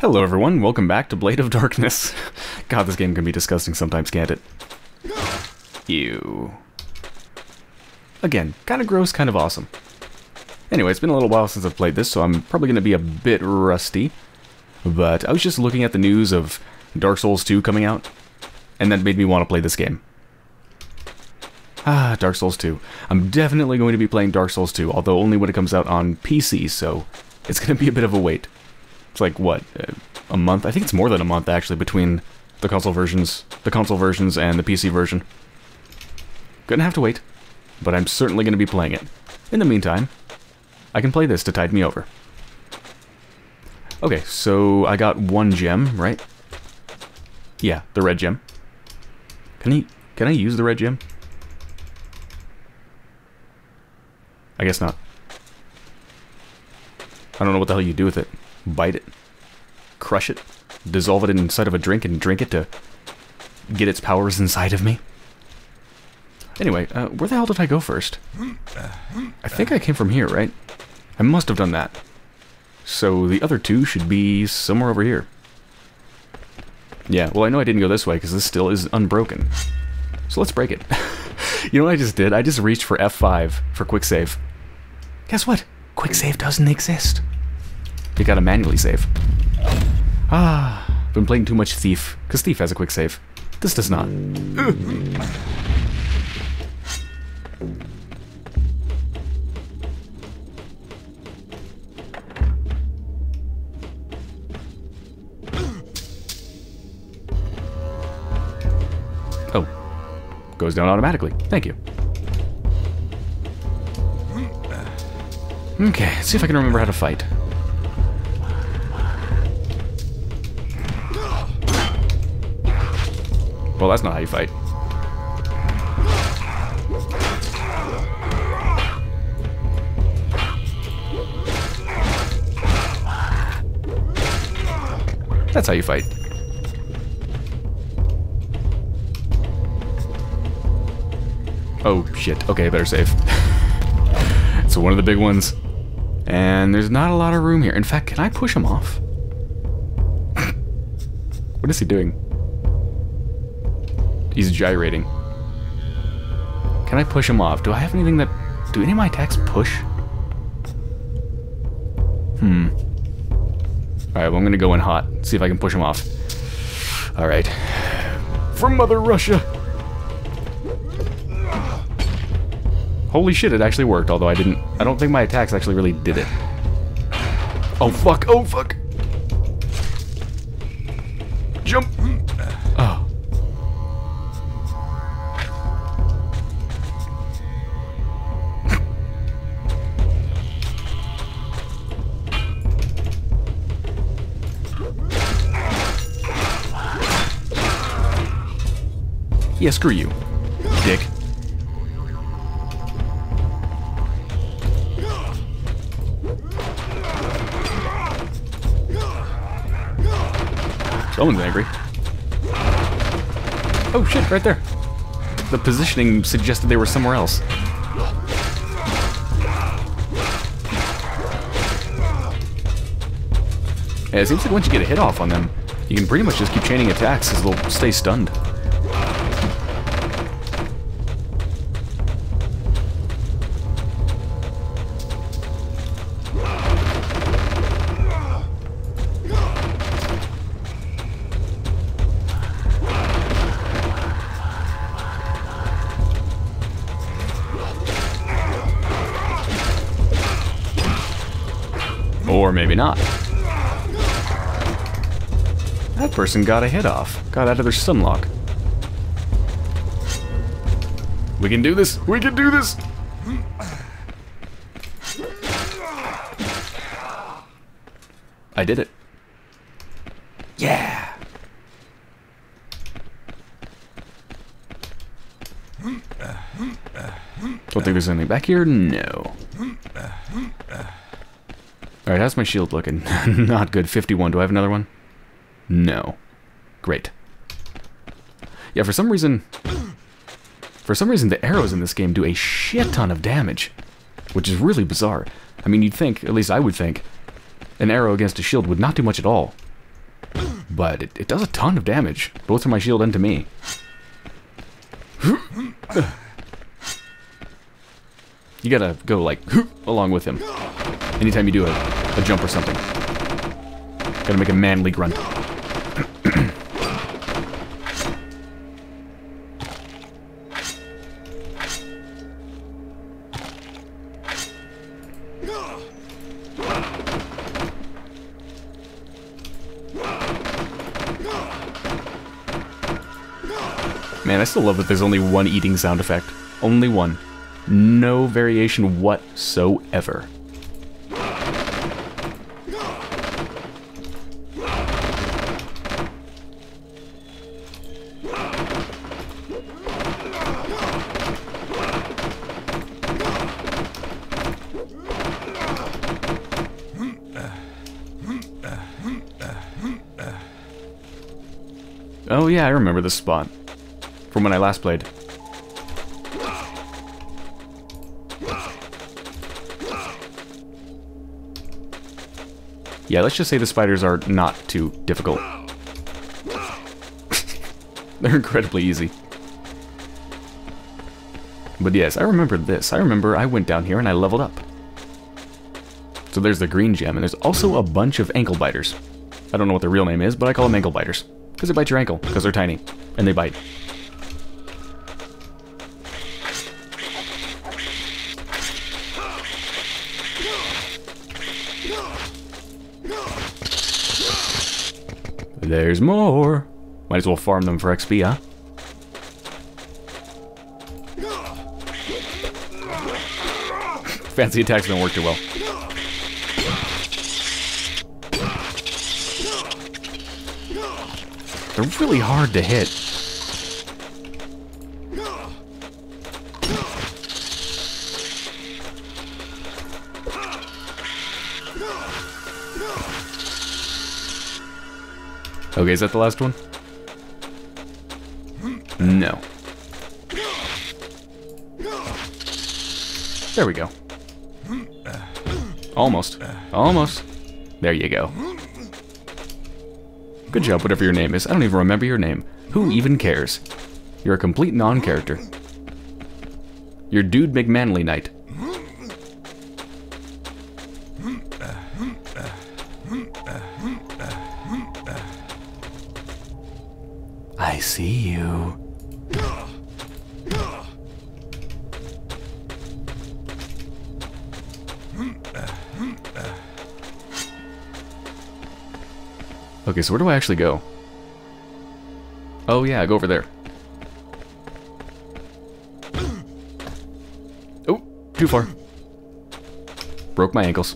Hello everyone, welcome back to Blade of Darkness. God, this game can be disgusting sometimes, can't it? Ew. Again, kind of gross, kind of awesome. Anyway, it's been a little while since I've played this, so I'm probably going to be a bit rusty. But I was just looking at the news of Dark Souls 2 coming out, and that made me want to play this game. Ah, Dark Souls 2. I'm definitely going to be playing Dark Souls 2, although only when it comes out on PC, so it's going to be a bit of a wait. It's like, what, a month? I think it's more than a month, actually, between the console versions and the PC version. Gonna have to wait, but I'm certainly gonna be playing it. In the meantime, I can play this to tide me over. Okay, so I got one gem, right? Yeah, the red gem. Can I use the red gem? I guess not. I don't know what the hell you do with it. Bite it, crush it, dissolve it inside of a drink and drink it to get its powers inside of me. Anyway, where the hell did I go first? I think I came from here, right? I must have done that. So the other two should be somewhere over here. Yeah, well I know I didn't go this way because this still is unbroken. So let's break it. You know what I just did? I just reached for F5 for quick save. Guess what? Quick save doesn't exist. You gotta manually save. Ah, I've been playing too much Thief, because Thief has a quick save. This does not. Oh. Goes down automatically. Thank you. Okay, let's see if I can remember how to fight. Well, that's not how you fight. That's how you fight. Oh, shit. Okay, better save. So one of the big ones. And there's not a lot of room here. In fact, can I push him off? What is he doing? He's gyrating. Can I push him off? Do I have anything that... Do any of my attacks push? Alright, well I'm gonna go in hot. See if I can push him off. Alright. From Mother Russia! Holy shit, it actually worked, although I don't think my attacks actually really did it. Oh fuck, oh fuck! Jump! Oh. Yeah, screw you, dick. Someone's angry. Oh shit, right there. The positioning suggested they were somewhere else. Yeah, it seems like once you get a hit off on them, you can pretty much just keep chaining attacks because they'll stay stunned. Or maybe not. That person got a hit off. Got out of their sunlock. We can do this! We can do this! I did it. Yeah! Don't think there's anything back here? No. Alright, how's my shield looking? Not good. 51. Do I have another one? No. Great. Yeah, for some reason the arrows in this game do a shit ton of damage, which is really bizarre. I mean, you'd think, at least I would think, an arrow against a shield would not do much at all. but it does a ton of damage, both to my shield and to me. You gotta go like along with him anytime you do a jump or something. Gotta make a manly grunt. Man, I still love that there's only one eating sound effect. Only one. No variation whatsoever. Oh yeah, I remember this spot. From when I last played. Yeah, let's just say the spiders are not too difficult. They're incredibly easy. But yes, I remember this. I remember I went down here and I leveled up. So there's the green gem, and there's also a bunch of ankle biters. I don't know what their real name is, but I call them ankle biters. Because they bite your ankle, because they're tiny. And they bite. There's more. Might as well farm them for XP, huh? Fancy attacks don't work too well. They're really hard to hit. Okay, is that the last one? No. There we go. Almost. Almost. There you go. Good job, whatever your name is. I don't even remember your name. Who even cares? You're a complete non-character. You're Dude McManly Knight. I see you. Okay, so where do I actually go? Oh yeah, I go over there. Oh, too far. Broke my ankles.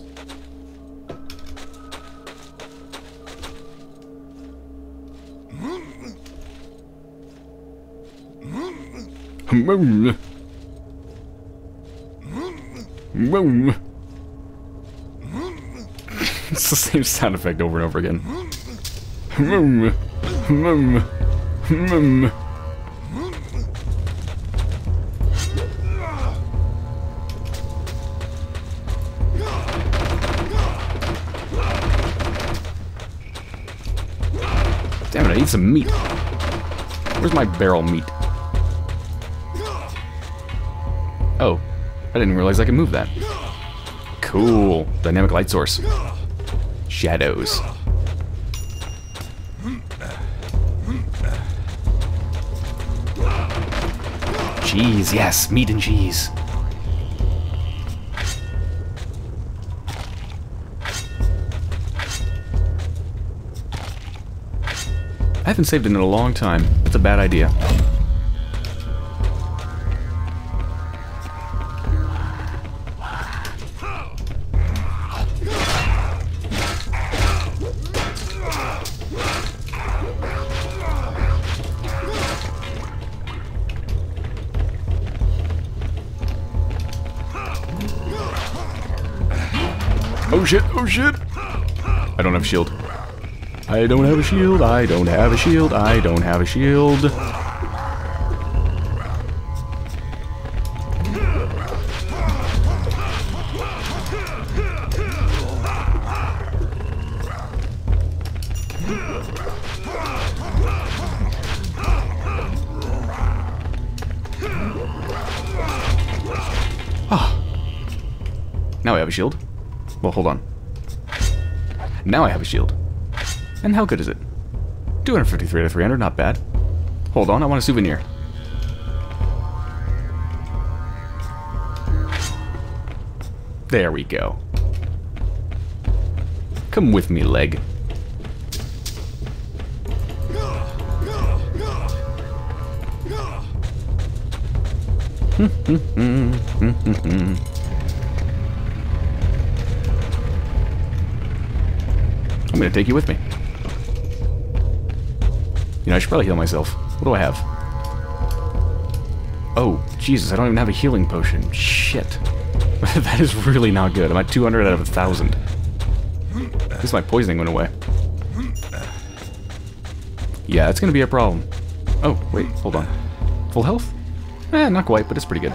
It's the same sound effect over and over again. Damn it, I need some meat. Where's my barrel meat? Oh, I didn't realize I could move that. Cool. Dynamic light source. Shadows. Cheese, yes, meat and cheese. I haven't saved it in a long time. That's a bad idea. Oh shit, oh shit! I don't have a shield. I don't have a shield, I don't have a shield, I don't have a shield. Now I have a shield. Well, hold on. Now I have a shield. And how good is it? 253 out of 300, not bad. Hold on, I want a souvenir. There we go. Come with me, leg. I'm gonna take you with me. You know, I should probably heal myself. What do I have? Oh, Jesus, I don't even have a healing potion. Shit. That is really not good. I'm at 200 out of 1,000. At least my poisoning went away. Yeah, that's gonna be a problem. Oh, wait, hold on. Full health? Eh, not quite, but it's pretty good.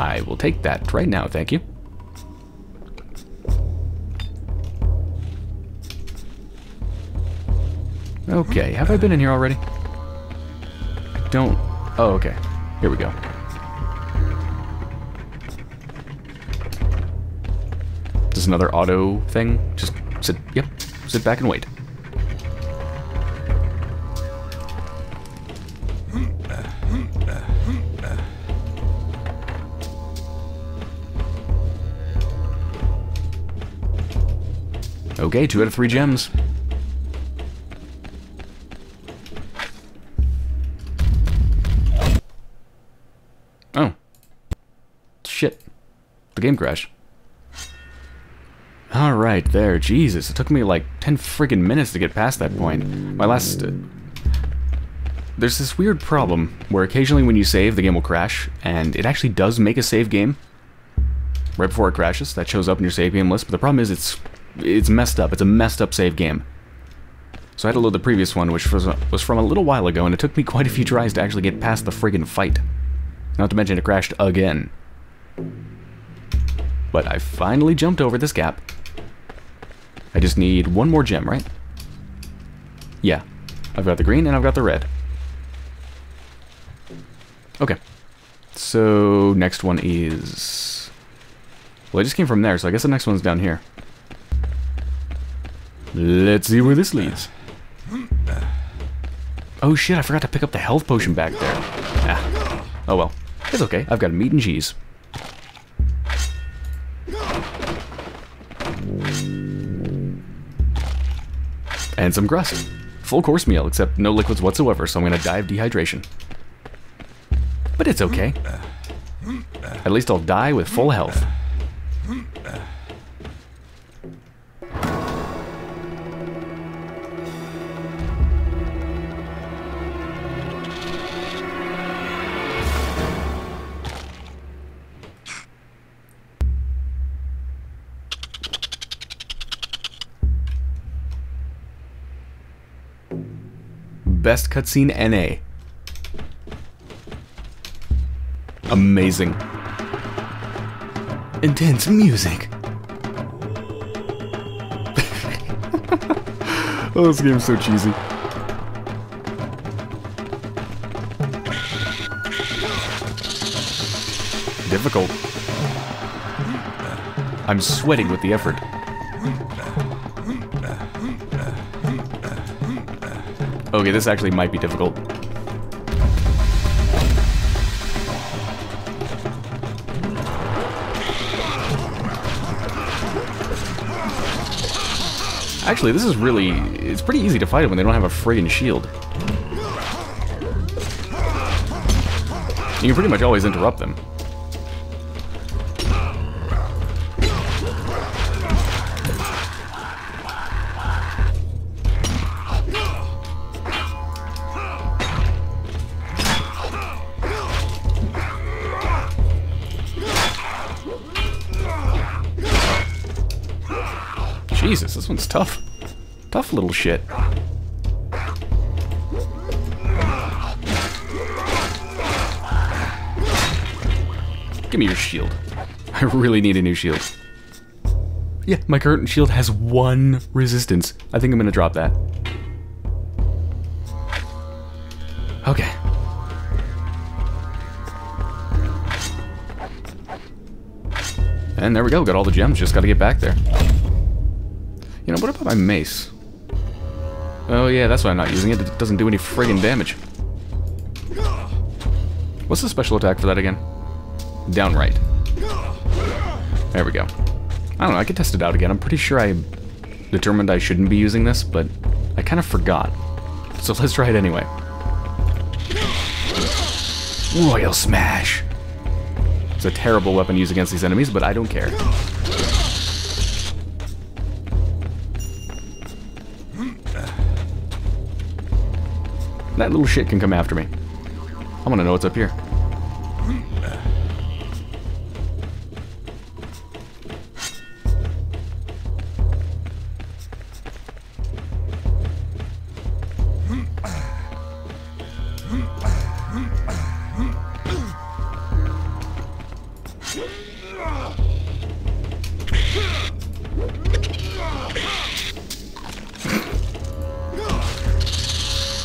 I will take that right now, thank you. Okay, have I been in here already? I don't... Oh, okay. Here we go. This is another auto thing. Just sit... Yep. Sit back and wait. Okay, 2 out of 3 gems. Oh. Shit. The game crashed. Alright, there. Jesus, it took me like 10 friggin' minutes to get past that point. My last... There's this weird problem where occasionally when you save, the game will crash, and it actually does make a save game. Right before it crashes, that shows up in your save game list, but the problem is it's messed up. It's a messed up save game. So I had to load the previous one, which was from a little while ago, and it took me quite a few tries to actually get past the friggin' fight. Not to mention it crashed again. But I finally jumped over this gap. I just need one more gem, right? Yeah. I've got the green and I've got the red. Okay. So, next one is... Well, I just came from there, so I guess the next one's down here. Let's see where this leads. Oh shit, I forgot to pick up the health potion back there. Ah. Oh well. It's okay, I've got meat and cheese. And some crust. Full course meal, except no liquids whatsoever, so I'm gonna die of dehydration. But it's okay. At least I'll die with full health. Best cutscene NA. Amazing. Intense music. Oh, this game's so cheesy. Difficult. I'm sweating with the effort. Okay, this actually might be difficult. Actually, this is really... It's pretty easy to fight when they don't have a friggin' shield. You can pretty much always interrupt them. Jesus, this one's tough. Tough little shit. Give me your shield. I really need a new shield. Yeah, my current shield has 1 resistance. I think I'm gonna drop that. Okay. And there we go, got all the gems, just gotta get back there. You know, what about my mace? Oh yeah, that's why I'm not using it, it doesn't do any friggin' damage. What's the special attack for that again? Downright. There we go. I don't know, I could test it out again. I'm pretty sure I determined I shouldn't be using this, but I kind of forgot. So let's try it anyway. Royal Smash! It's a terrible weapon to use against these enemies, but I don't care. That little shit can come after me. I want to know what's up here.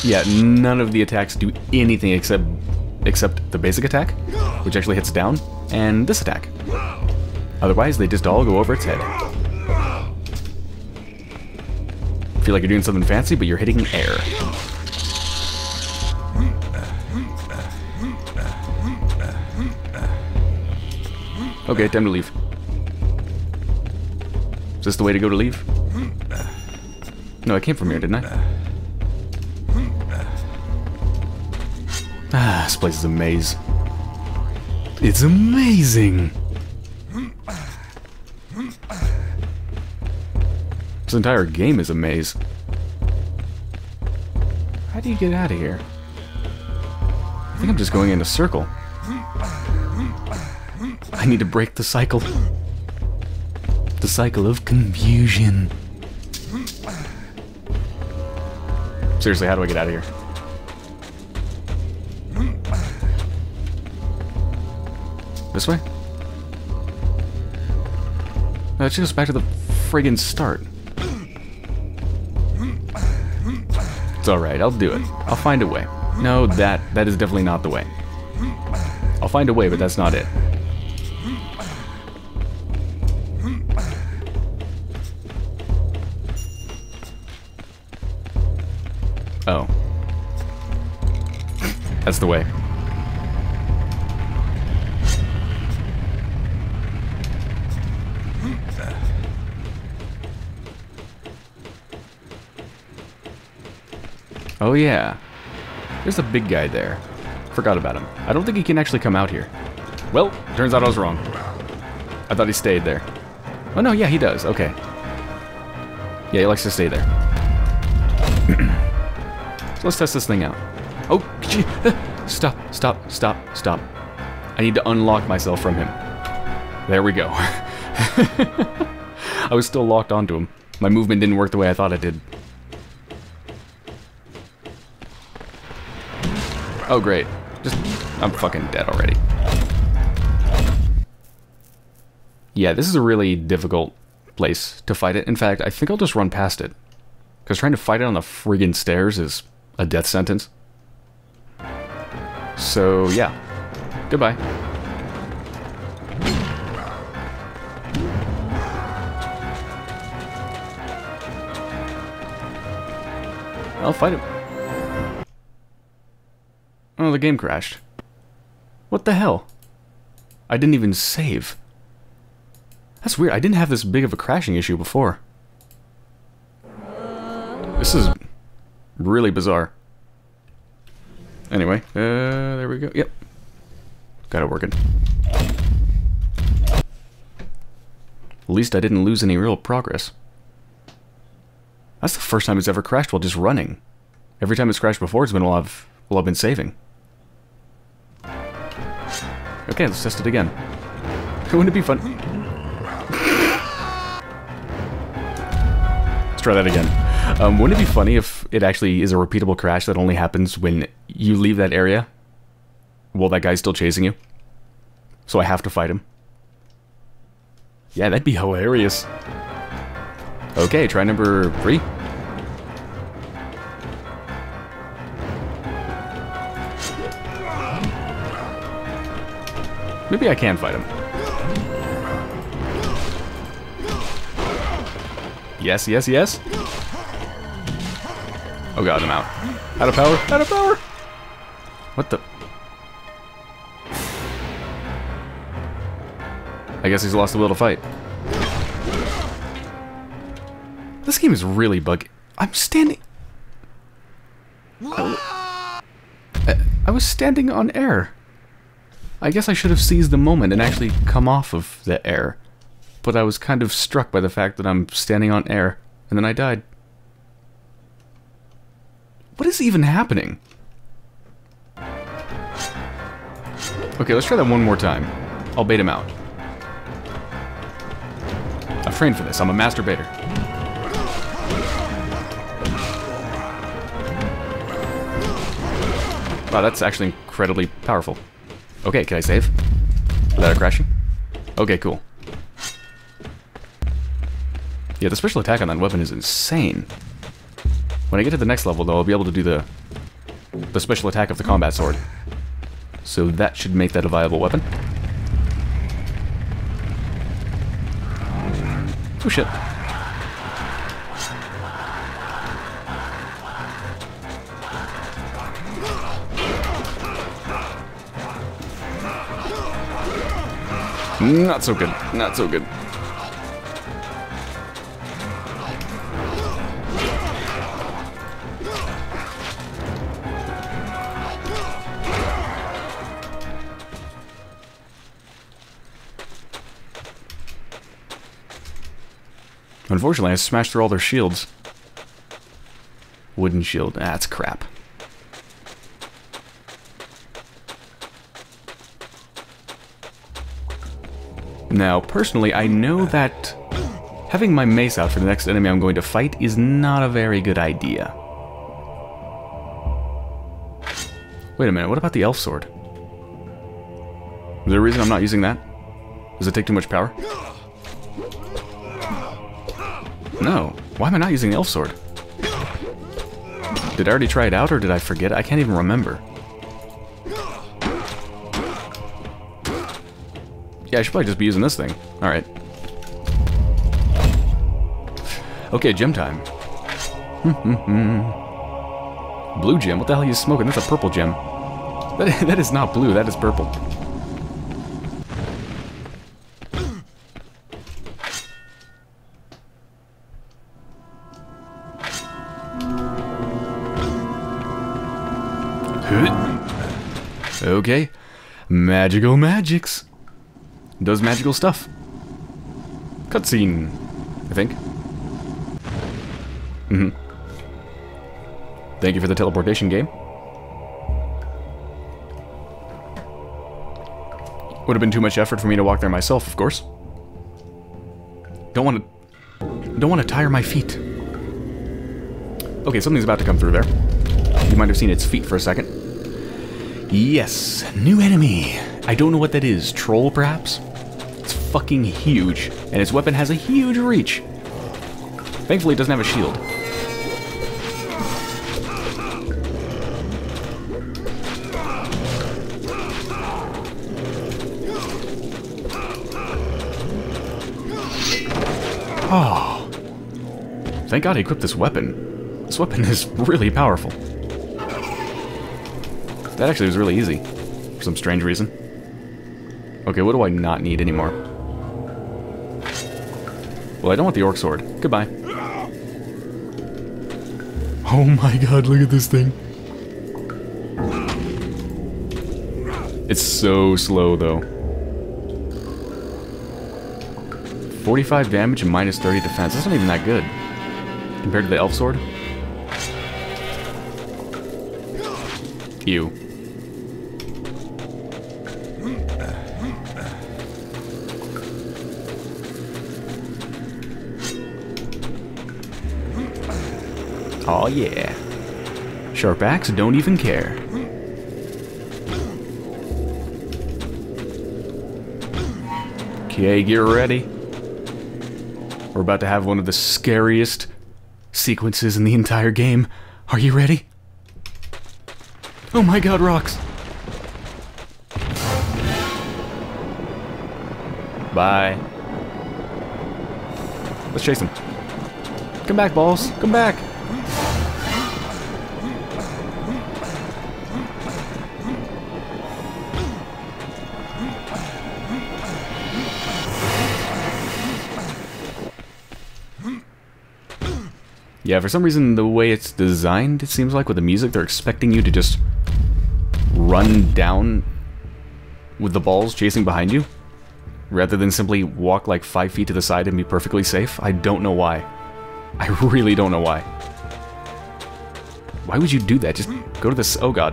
Yeah, none of the attacks do anything except the basic attack, which actually hits down, and this attack. Otherwise, they just all go over its head. Feel like you're doing something fancy, but you're hitting air. Okay, time to leave. Is this the way to go to leave? No, I came from here, didn't I? Ah, this place is a maze. It's amazing! This entire game is a maze. How do you get out of here? I think I'm just going in a circle. I need to break the cycle. The cycle of confusion. Seriously, how do I get out of here? This way? No, it should go back to the friggin' start. It's alright, I'll do it. I'll find a way. No, that is definitely not the way. I'll find a way, but that's not it. Oh. That's the way. Oh yeah, there's a big guy there. Forgot about him. I don't think he can actually come out here. Well, turns out I was wrong. I thought he stayed there. Oh no, yeah, he does, okay. Yeah, he likes to stay there. So let's test this thing out. Oh, gee. Stop. I need to unlock myself from him. There we go. I was still locked onto him. My movement didn't work the way I thought it did. Oh great, I'm fucking dead already. Yeah, this is a really difficult place to fight it. In fact, I think I'll just run past it. Because trying to fight it on the friggin' stairs is a death sentence. So yeah, goodbye. I'll fight it. Oh, the game crashed. What the hell? I didn't even save. That's weird. I didn't have this big of a crashing issue before. This is really bizarre. Anyway, there we go. Yep. Got it working. At least I didn't lose any real progress. That's the first time it's ever crashed while just running. Every time it's crashed before, it's been while I've been saving. Okay, let's test it again. Wouldn't it be fun? Let's try that again. Wouldn't it be funny if it actually is a repeatable crash that only happens when you leave that area? Well, that guy's still chasing you. So I have to fight him. Yeah, that'd be hilarious. Okay, try number 3. Maybe I can fight him. Yes, yes, yes. Oh god, I'm out. Out of power, out of power! What the? I guess he's lost the will to fight. This game is really buggy. I'm standing... I was standing on air. I guess I should have seized the moment and actually come off of the air. But I was kind of struck by the fact that I'm standing on air, and then I died. What is even happening? Okay, let's try that one more time. I'll bait him out. I've trained for this. I'm a master baiter. Wow, that's actually incredibly powerful. Okay, can I save? Without it crashing? Okay, cool. Yeah, the special attack on that weapon is insane. When I get to the next level, though, I'll be able to do the special attack of the combat sword. So that should make that a viable weapon. Oh shit. Not so good. Not so good. Unfortunately, I smashed through all their shields. Wooden shield. Ah, that's crap. Now, personally, I know that having my mace out for the next enemy I'm going to fight is not a very good idea. Wait a minute, what about the elf sword? Is there a reason I'm not using that? Does it take too much power? No. Why am I not using the elf sword? Did I already try it out or did I forget? I can't even remember. Yeah, I should probably just be using this thing. Alright. Okay, gem time. Blue gem? What the hell are you smoking? That's a purple gem. That is not blue, that is purple. Okay. Magical magics. Does magical stuff. Cutscene, I think. Thank you for the teleportation game. Would have been too much effort for me to walk there myself, of course. Don't want to tire my feet. Okay, something's about to come through there. You might have seen its feet for a second. Yes, new enemy. I don't know what that is. Troll, perhaps? It's fucking huge, and its weapon has a huge reach. Thankfully, it doesn't have a shield. Oh. Thank God I equipped this weapon. This weapon is really powerful. That actually was really easy, for some strange reason. Okay, what do I not need anymore? Well, I don't want the orc sword. Goodbye. Oh my god, look at this thing. It's so slow, though. 45 damage and minus 30 defense. That's not even that good. Compared to the elf sword. Ew. Oh yeah. Sharp axe, don't even care. Okay, get ready. We're about to have one of the scariest sequences in the entire game. Are you ready? Oh my god, rocks! Bye. Let's chase him. Come back, balls. Come back. Yeah, for some reason, the way it's designed, it seems like, with the music, they're expecting you to just run down with the balls chasing behind you, rather than simply walk like 5 feet to the side and be perfectly safe. I don't know why. I really don't know why. Why would you do that? Just go to this... oh god.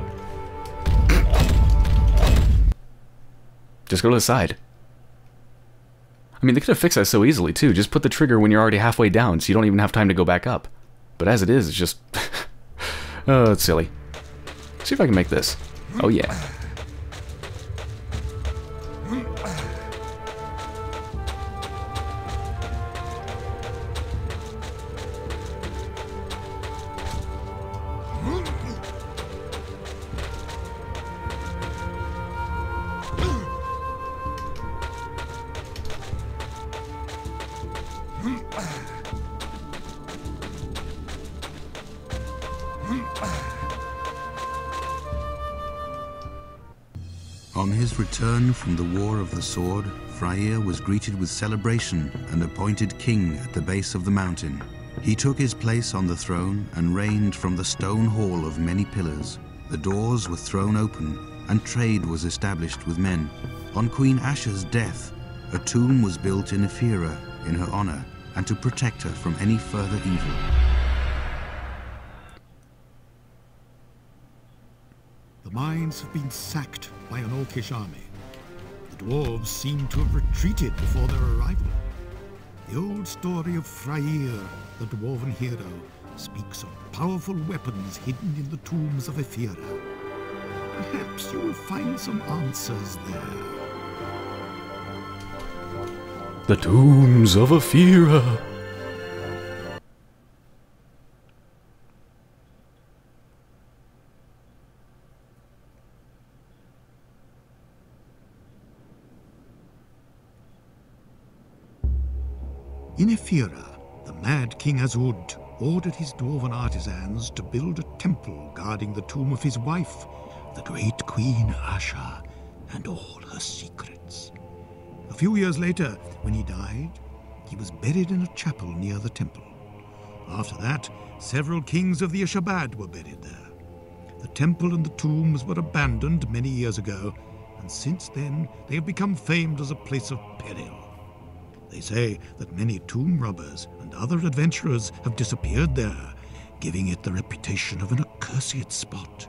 Just go to the side. I mean, they could have fixed that so easily, too. Just put the trigger when you're already halfway down, so you don't even have time to go back up. But as it is, it's just... oh, it's silly. Let's see if I can make this. Oh, yeah. On his return from the War of the Sword, Freyr was greeted with celebration and appointed king at the base of the mountain. He took his place on the throne and reigned from the stone hall of many pillars. The doors were thrown open and trade was established with men. On Queen Asha's death, a tomb was built in Ephyra in her honor and to protect her from any further evil. The mines have been sacked by an Orcish army. The dwarves seem to have retreated before their arrival. The old story of Freyr, the dwarven hero, speaks of powerful weapons hidden in the tombs of Ephyra. Perhaps you will find some answers there. The tombs of Ephyra. In Ephyra, the mad King Azud ordered his dwarven artisans to build a temple guarding the tomb of his wife, the great Queen Asha, and all her secrets. A few years later, when he died, he was buried in a chapel near the temple. After that, several kings of the Ishabad were buried there. The temple and the tombs were abandoned many years ago, and since then they have become famed as a place of peril. They say that many tomb robbers and other adventurers have disappeared there, giving it the reputation of an accursed spot.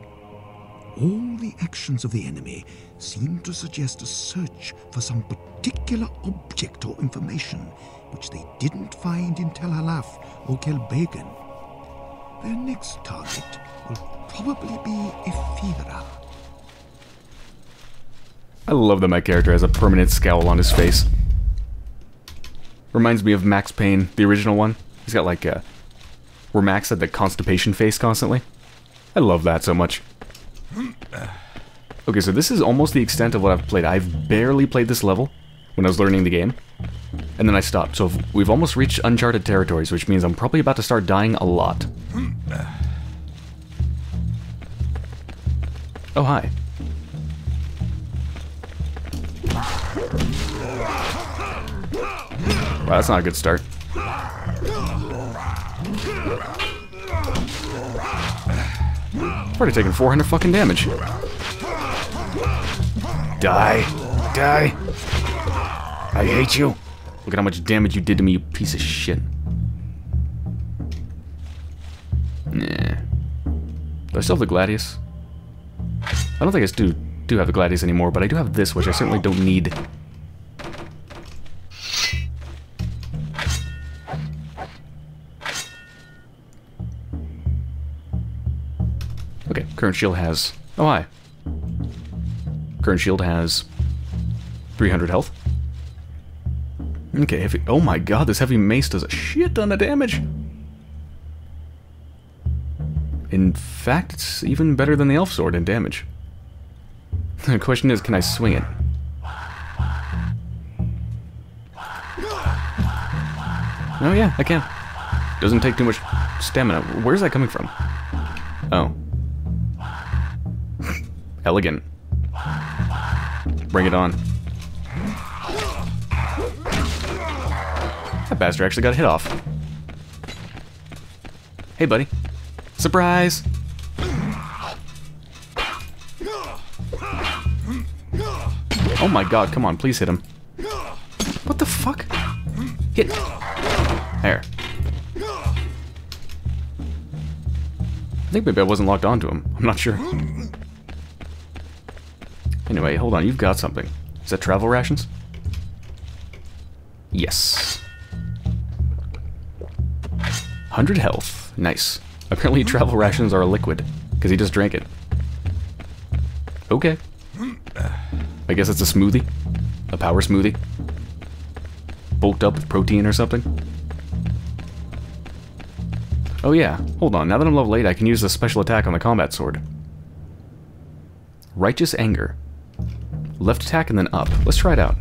All the actions of the enemy seem to suggest a search for some particular object or information which they didn't find in Telhalaf or Kelbegen. Their next target will probably be Ephyra. I love that my character has a permanent scowl on his face. Reminds me of Max Payne, the original one. He's got like a... where Max had the constipation face constantly. I love that so much. Okay, so this is almost the extent of what I've played. I've barely played this level when I was learning the game. And then I stopped. So we've almost reached uncharted territories, which means I'm probably about to start dying a lot. Oh, hi. Wow, that's not a good start. I've already taken 400 fucking damage. Die. Die. I hate you. Look at how much damage you did to me, you piece of shit. Nah. Do I still have the Gladius? I don't think I do have the Gladius anymore, but I do have this, which I certainly don't need. Okay, current shield has... oh, hi. Current shield has... 300 health. Okay, heavy... oh my god, this heavy mace does a shit ton of damage! In fact, it's even better than the elf sword in damage. The question is, can I swing it? Oh yeah, I can. Doesn't take too much stamina. Where's that coming from? Oh. Elegant. Bring it on. That bastard actually got hit off. Hey, buddy. Surprise! Oh my god, come on, please hit him. What the fuck? Hit. There. I think maybe I wasn't locked onto him. I'm not sure. Anyway, hold on, you've got something. Is that travel rations? Yes. 100 health. Nice. Apparently travel rations are a liquid, because he just drank it. Okay. I guess it's a smoothie. A power smoothie. Bulked up with protein or something. Oh yeah, hold on. Now that I'm level 8, I can use the special attack on the combat sword. Righteous Anger. Left attack and then up. Let's try it out.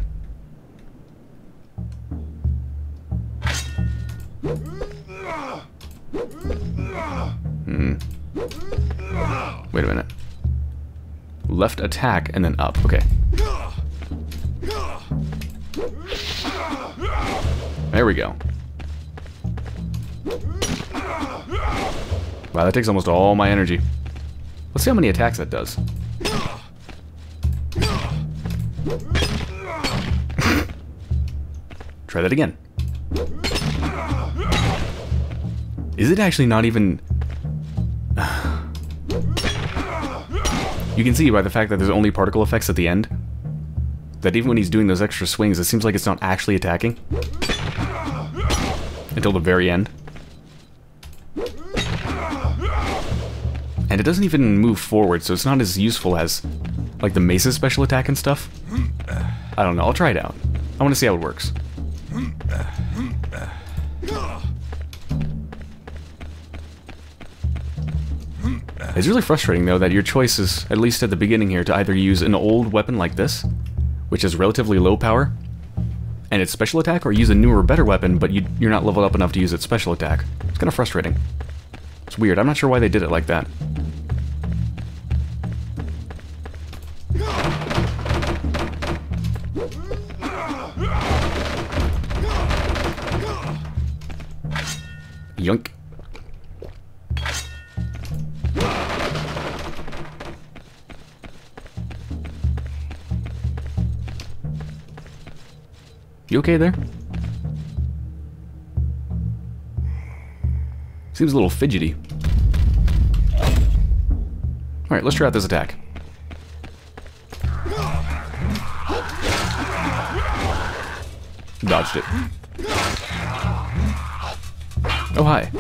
Wait a minute. Left attack and then up. Okay. There we go. Wow, that takes almost all my energy. Let's see how many attacks that does. Try that again. Is it actually not even... You can see by the fact that there's only particle effects at the end, that even when he's doing those extra swings, it seems like it's not actually attacking. Until the very end. And it doesn't even move forward, so it's not as useful as, like, the Mace's special attack and stuff. I don't know, I'll try it out. I want to see how it works. It's really frustrating, though, that your choice is, at least at the beginning here, to either use an old weapon like this, which is relatively low power, and it's special attack, or use a newer, better weapon, but you're not leveled up enough to use its special attack. It's kind of frustrating. It's weird. I'm not sure why they did it like that. Yoink. You okay there? Seems a little fidgety. Alright, let's try out this attack. Dodged it. Oh, hi.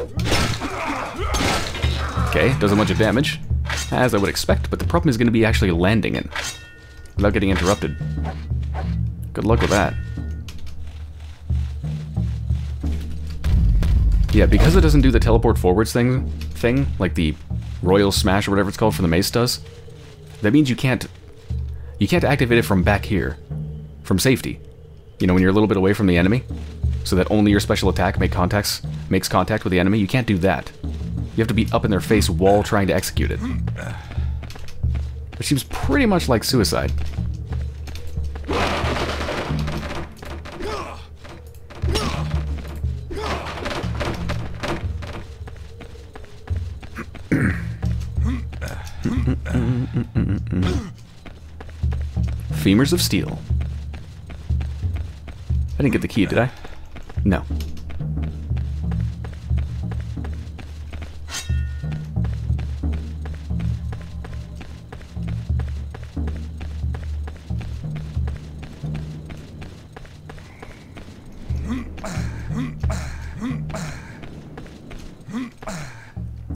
Okay, does a bunch of damage, as I would expect, but the problem is going to be actually landing it without getting interrupted. Good luck with that. Yeah, because it doesn't do the teleport forwards thing, like the Royal Smash or whatever it's called for the Mace does, that means you can't activate it from back here, from safety. You know, when you're a little bit away from the enemy, so that only your special attack makes contact with the enemy. You can't do that. You have to be up in their face while trying to execute it, which seems pretty much like suicide. Femurs of Steel. I didn't get the key, did I? No.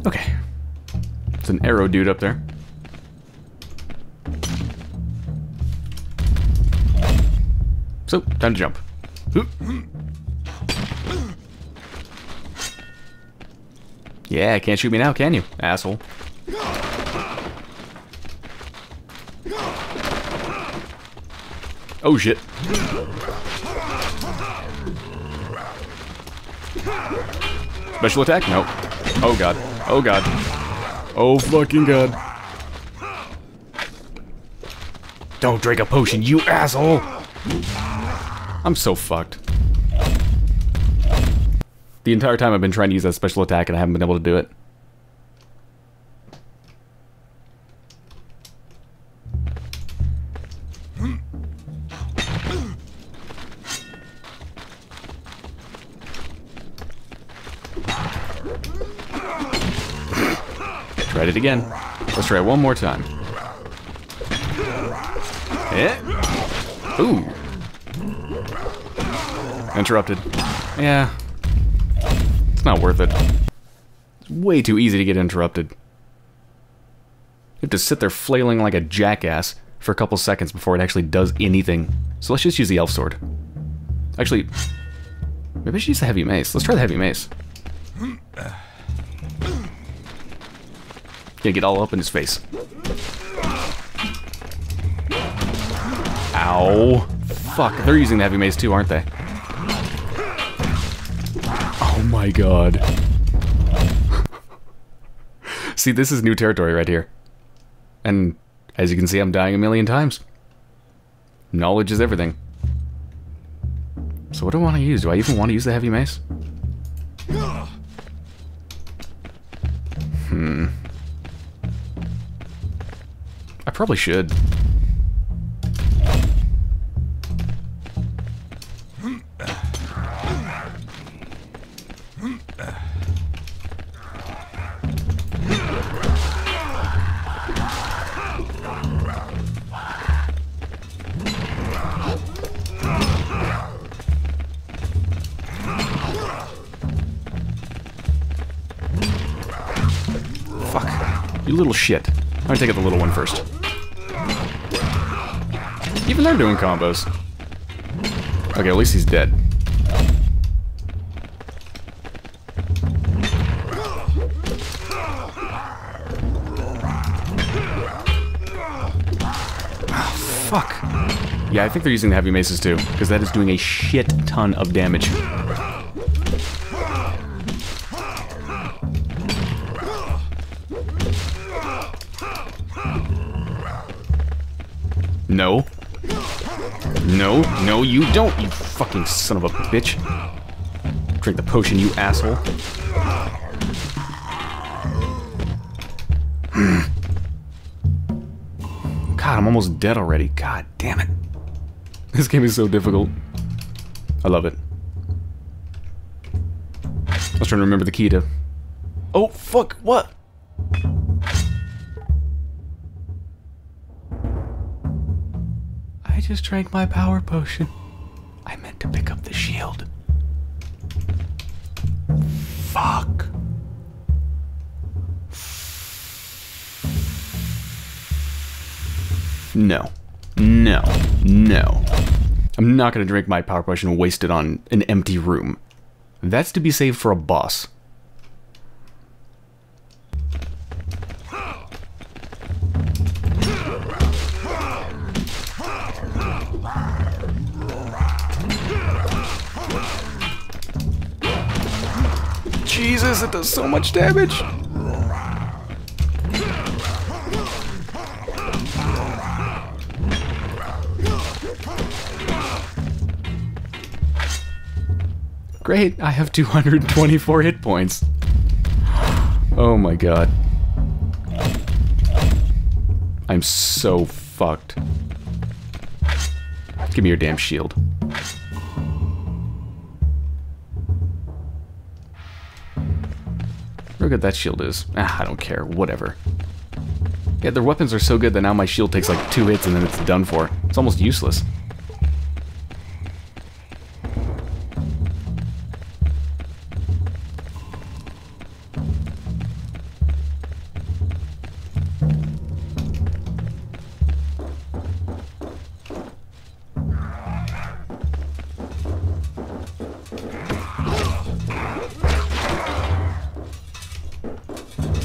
Okay. It's an arrow dude up there. So, time to jump. Oop. Yeah, can't shoot me now, can you, asshole? Oh shit. Special attack? Nope. Oh god. Oh god. Oh fucking god. Don't drink a potion, you asshole! I'm so fucked. The entire time I've been trying to use that special attack and I haven't been able to do it. Tried it again. Let's try it one more time. Eh? Ooh. Interrupted. Yeah. It's not worth it. It's way too easy to get interrupted. You have to sit there flailing like a jackass for a couple seconds before it actually does anything. So let's just use the elf sword. Actually, maybe I should use the heavy mace. Let's try the heavy mace. Gonna get all up in his face. Ow. Fuck, they're using the heavy mace too, aren't they? Oh my god. See, this is new territory right here. And as you can see, I'm dying a million times. Knowledge is everything. So what do I want to use? Do I even want to use the heavy mace? I probably should. Fuck. You little shit. I'm gonna take out the little one first. Even they're doing combos. Okay, at least he's dead. Oh, fuck. Yeah, I think they're using the heavy maces too, because that is doing a shit ton of damage. No. No, no, you don't, you fucking son of a bitch. Drink the potion, you asshole. God, I'm almost dead already. God damn it. This game is so difficult. I love it. I was trying to remember the key to... Oh, fuck, what? I just drank my power potion. I meant to pick up the shield. Fuck. No. No. No. I'm not gonna drink my power potion and waste it on an empty room. That's to be saved for a boss. Jesus, it does so much damage! Great, I have 224 hit points. Oh my god. I'm so fucked. Give me your damn shield. Look at that shield is. Ah, I don't care. Whatever. Yeah, their weapons are so good that now my shield takes like 2 hits and then it's done for. It's almost useless.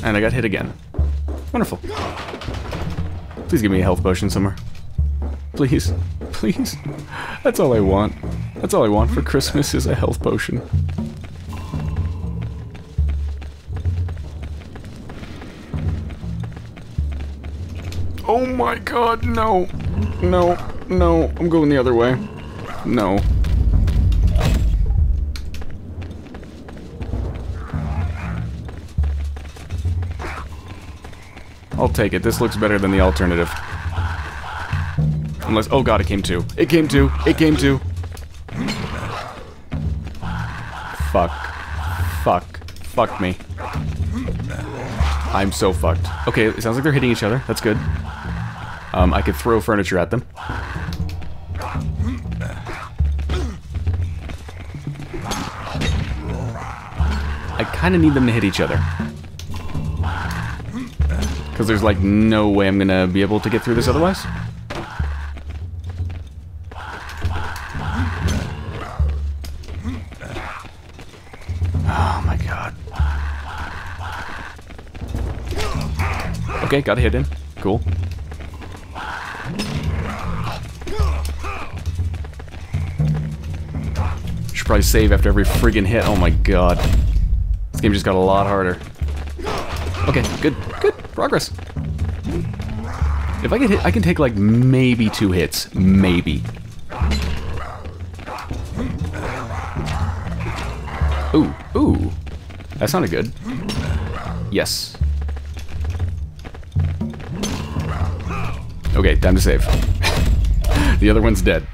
And I got hit again. Wonderful. Please give me a health potion somewhere. Please. Please. That's all I want. That's all I want for Christmas is a health potion. Oh my god, no. No, no. I'm going the other way. No. I'll take it. This looks better than the alternative. Unless... Oh god, it came two. It came two. It came two. Fuck. Fuck. Fuck me. I'm so fucked. Okay, it sounds like they're hitting each other. That's good. I could throw furniture at them. I kind of need them to hit each other. Because there's like no way I'm gonna be able to get through this otherwise. Okay, got a hit in. Cool. Should probably save after every friggin' hit. Oh my god. This game just got a lot harder. Okay, good. Good. Progress. If I get hit, I can take like maybe two hits. Maybe. Ooh, ooh. That sounded good. Yes. Okay, time to save. The other one's dead.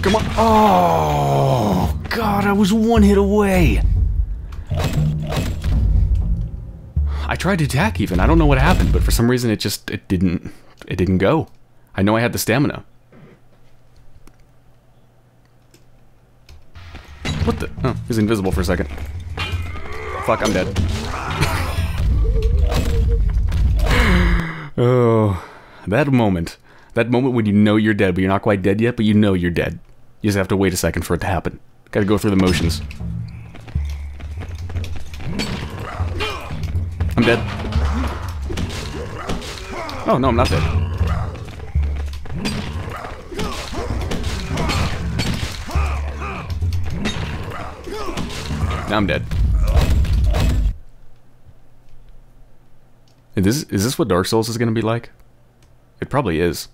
Come on. Oh, God, I was one hit away. I tried to attack even. I don't know what happened, but for some reason it just, it didn't go. I know I had the stamina. What the? Oh, he's invisible for a second. Fuck, I'm dead. Oh, that moment. That moment when you know you're dead, but you're not quite dead yet, but you know you're dead. You just have to wait a second for it to happen. Gotta go through the motions. I'm dead. Oh, no, I'm not dead. Now I'm dead. Is this what Dark Souls is going to be like? It probably is.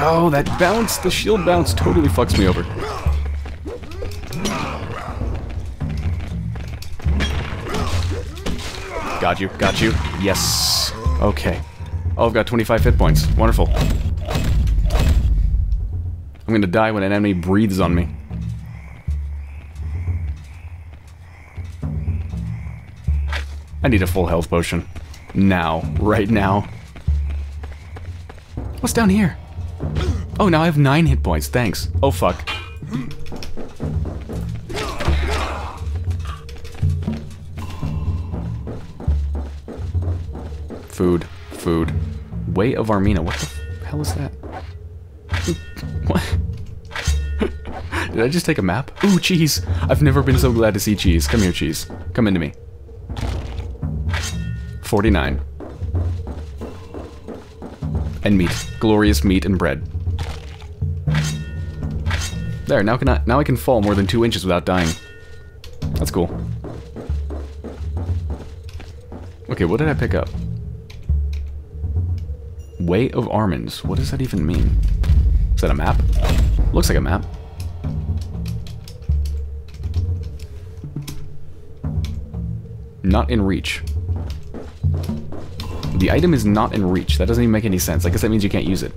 Oh, that bounce! The shield bounce totally fucks me over. Got you, got you. Yes. Okay. Oh, I've got 25 hit points. Wonderful. I'm gonna die when an enemy breathes on me. I need a full health potion. Now. Right now. What's down here? Oh, now I have 9 hit points. Thanks. Oh, fuck. Food. Food. Way of Armina. What the hell is that? What? Did I just take a map? Ooh, cheese! I've never been so glad to see cheese. Come here, cheese. Come into me. 49. And meat. Glorious meat and bread. There, now I can fall more than 2 inches without dying. That's cool. Okay, what did I pick up? Way of Armands. What does that even mean? Is that a map? Looks like a map. Not in reach. The item is not in reach. That doesn't even make any sense. I guess that means you can't use it.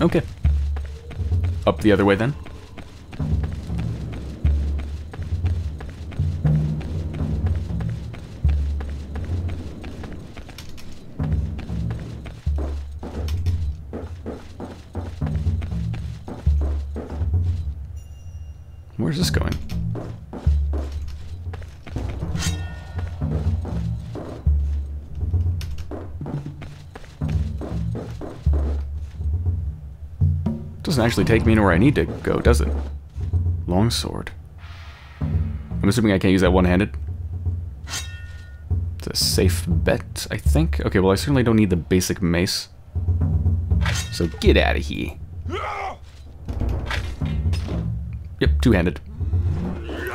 Okay. Up the other way, then. Where's this going? Doesn't actually take me to where I need to go, does it? Longsword. I'm assuming I can't use that one-handed. It's a safe bet, I think. Okay, well I certainly don't need the basic mace. So get out of here. Yep, two-handed.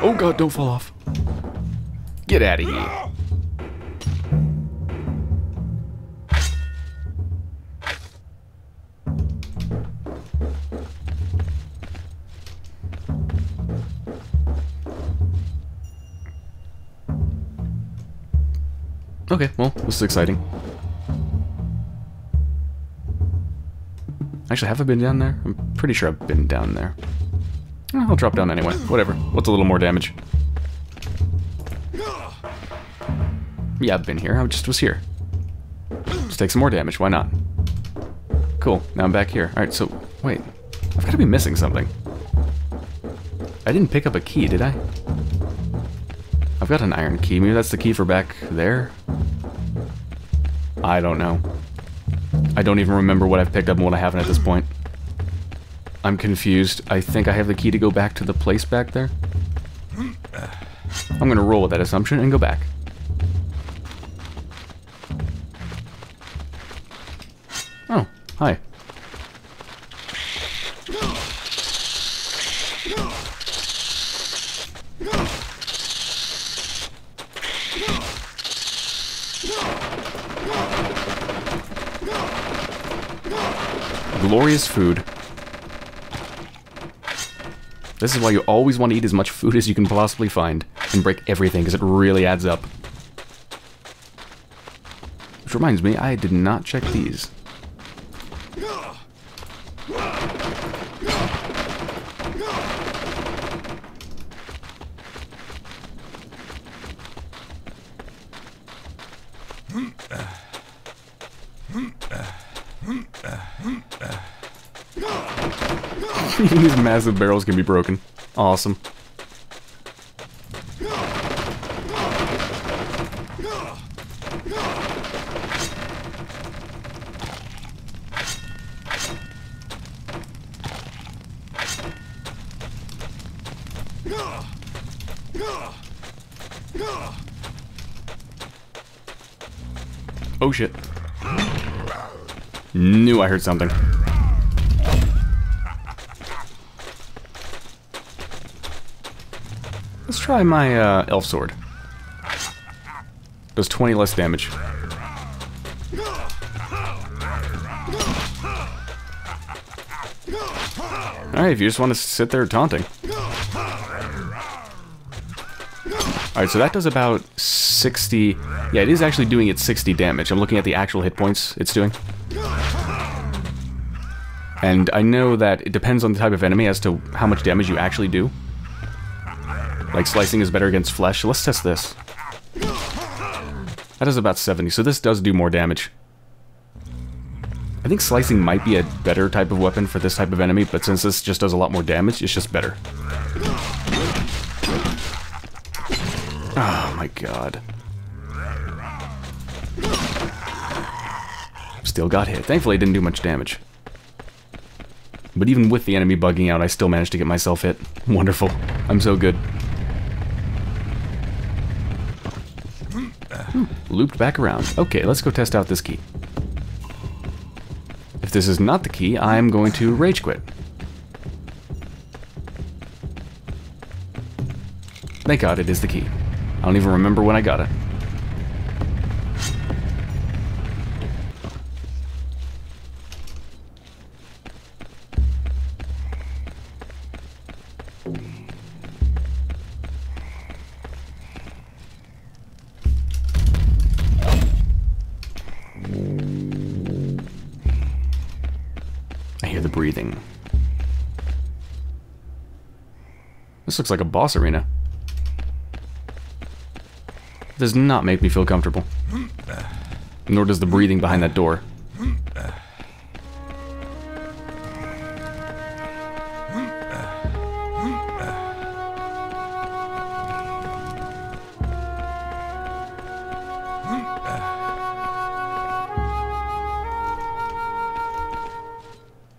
Oh god, don't fall off. Get out of here. Okay, well, this is exciting. Actually, have I been down there? I'm pretty sure I've been down there. I'll drop down anyway. Whatever. What's a little more damage? Yeah, I've been here. I just was here. Just take some more damage. Why not? Cool. Now I'm back here. Alright, so... wait. I've got to be missing something. I didn't pick up a key, did I? I've got an iron key. Maybe that's the key for back there? I don't know. I don't even remember what I've picked up and what I haven't at this point. I'm confused. I think I have the key to go back to the place back there. I'm going to roll with that assumption and go back. Oh, hi. Glorious food. This is why you always want to eat as much food as you can possibly find and break everything, because it really adds up. Which reminds me, I did not check these. These massive barrels can be broken. Awesome. Oh shit. Knew I heard something. Let's try my elf sword. Does 20 less damage. Alright, if you just want to sit there taunting. Alright, so that does about 60... yeah, it is actually doing it 60 damage. I'm looking at the actual hit points it's doing. And I know that it depends on the type of enemy as to how much damage you actually do. Like, slicing is better against flesh. Let's test this. That is about 70, so this does do more damage. I think slicing might be a better type of weapon for this type of enemy, but since this just does a lot more damage, it's just better. Oh my god. Still got hit. Thankfully, it didn't do much damage. But even with the enemy bugging out, I still managed to get myself hit. Wonderful. I'm so good. Looped back around. Okay, let's go test out this key. If this is not the key, I'm going to rage quit. Thank God it is the key. I don't even remember when I got it. This looks like a boss arena. It does not make me feel comfortable. Nor does the breathing behind that door.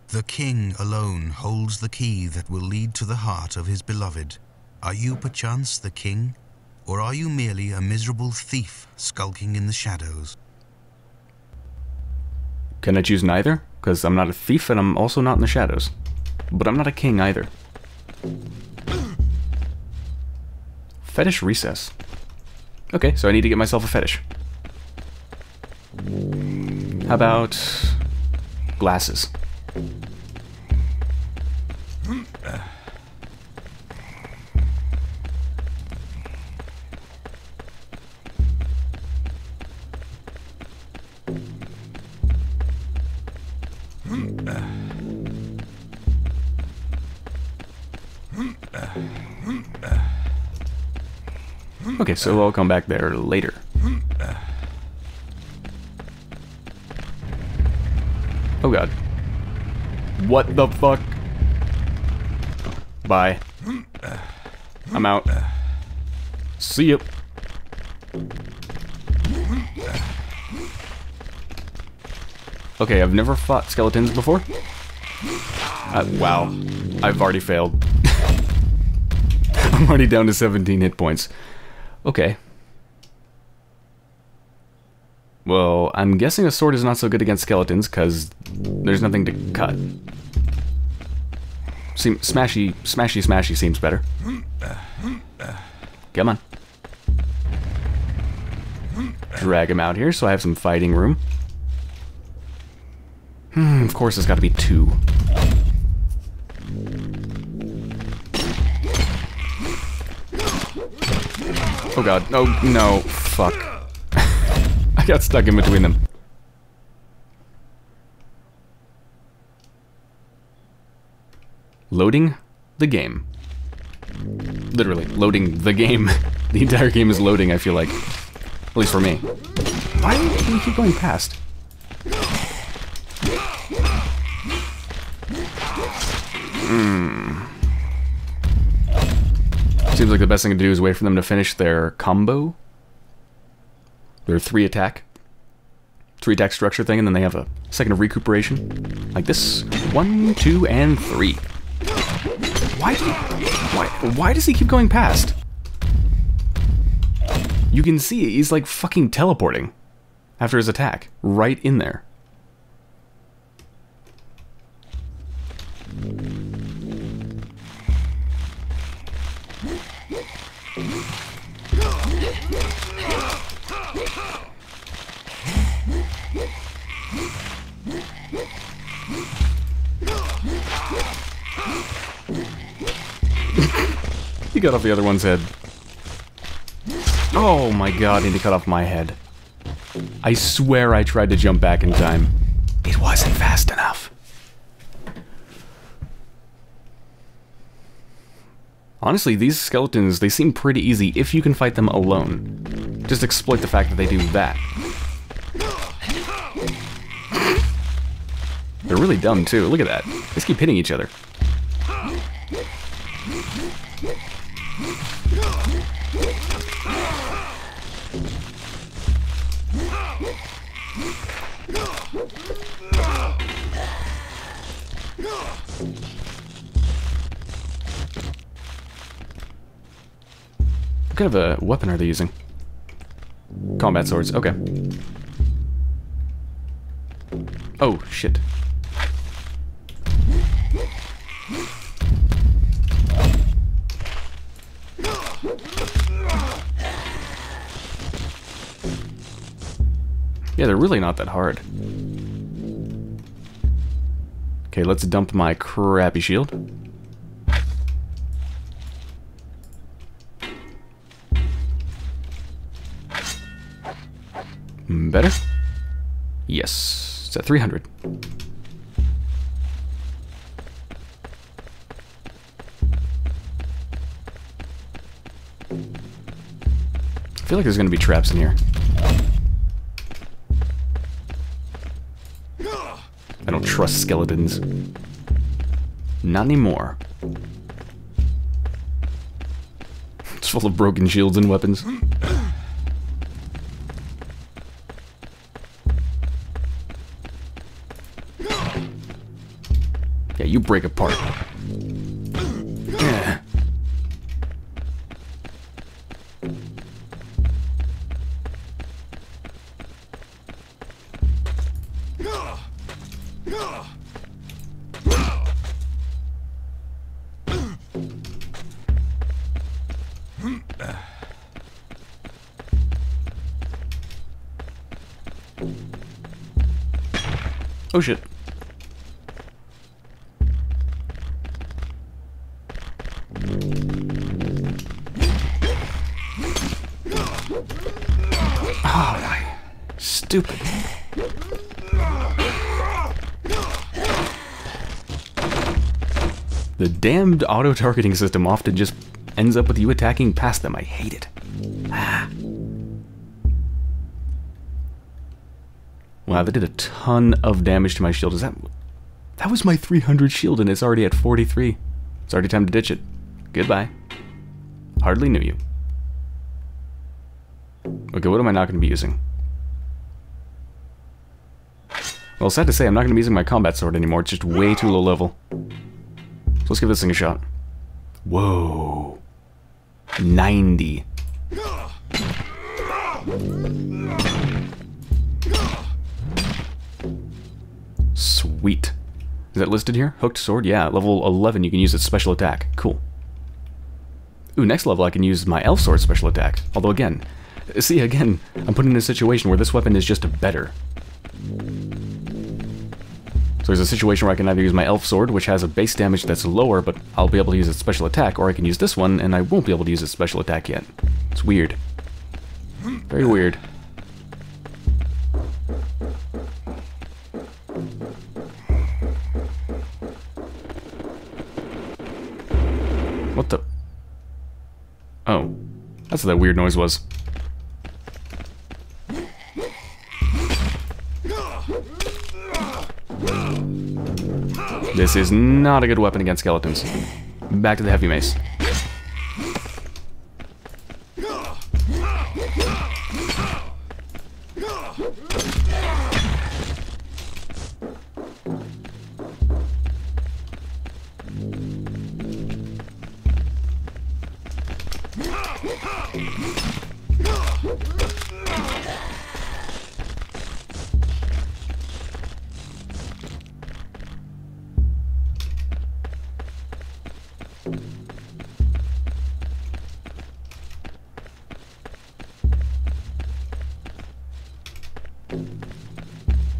The king Kelbegen alone holds the key that will lead to the heart of his beloved. Are you perchance the king, or are you merely a miserable thief skulking in the shadows? Can I choose neither? Because I'm not a thief and I'm also not in the shadows. But I'm not a king either. Fetish recess. Okay, so I need to get myself a fetish. How about glasses? Okay, so I'll come back there later. Oh god. What the fuck? Bye. I'm out. See ya. Okay, I've never fought skeletons before. Wow. I've already failed. I'm already down to 17 hit points. Okay. Well, I'm guessing a sword is not so good against skeletons, because there's nothing to cut. Smashy seems better. Come on. Drag him out here so I have some fighting room. Of course there's got to be two. Oh god, oh no, fuck. I got stuck in between them. Loading the game. Literally, loading the game. The entire game is loading, I feel like. At least for me. Why do you keep going past? Seems like the best thing to do is wait for them to finish their combo. Their three attack structure thing, and then they have a second of recuperation. Like this. 1, 2, and 3. Why does he keep going past? You can see he's like fucking teleporting after his attack. Right in there. He cut off the other one's head. Oh my god, I need to cut off my head. I swear I tried to jump back in time. It wasn't fast enough. Honestly, these skeletons, they seem pretty easy if you can fight them alone. Just exploit the fact that they do that. They're really dumb too, look at that. They just keep hitting each other. What kind of a weapon are they using? Combat swords, okay. Oh, shit. Yeah, they're really not that hard. Okay, let's dump my crappy shield. Better? Yes. It's at 300. I feel like there's gonna be traps in here. I don't trust skeletons. Not anymore. It's full of broken shields and weapons. Yeah, you break apart. Oh shit. Oh my. Stupid. The damned auto-targeting system often just ends up with you attacking past them. I hate it. Wow, that did a ton of damage to my shield. Is that was my 300 shield and it's already at 43. It's already time to ditch it. Goodbye. Hardly knew you. Okay, what am I not going to be using? Well, sad to say, I'm not going to be using my combat sword anymore. It's just way too low level. So let's give this thing a shot. Whoa. 90. Sweet. Is that listed here? Hooked sword? Yeah, level 11 you can use its special attack. Cool. Ooh, next level I can use my elf sword special attack. Although again, see again, I'm put in a situation where this weapon is just better. So there's a situation where I can either use my elf sword, which has a base damage that's lower, but I'll be able to use its special attack, or I can use this one and I won't be able to use its special attack yet. It's weird. Very weird. What the? Oh. That's what that weird noise was. This is not a good weapon against skeletons. Back to the heavy mace.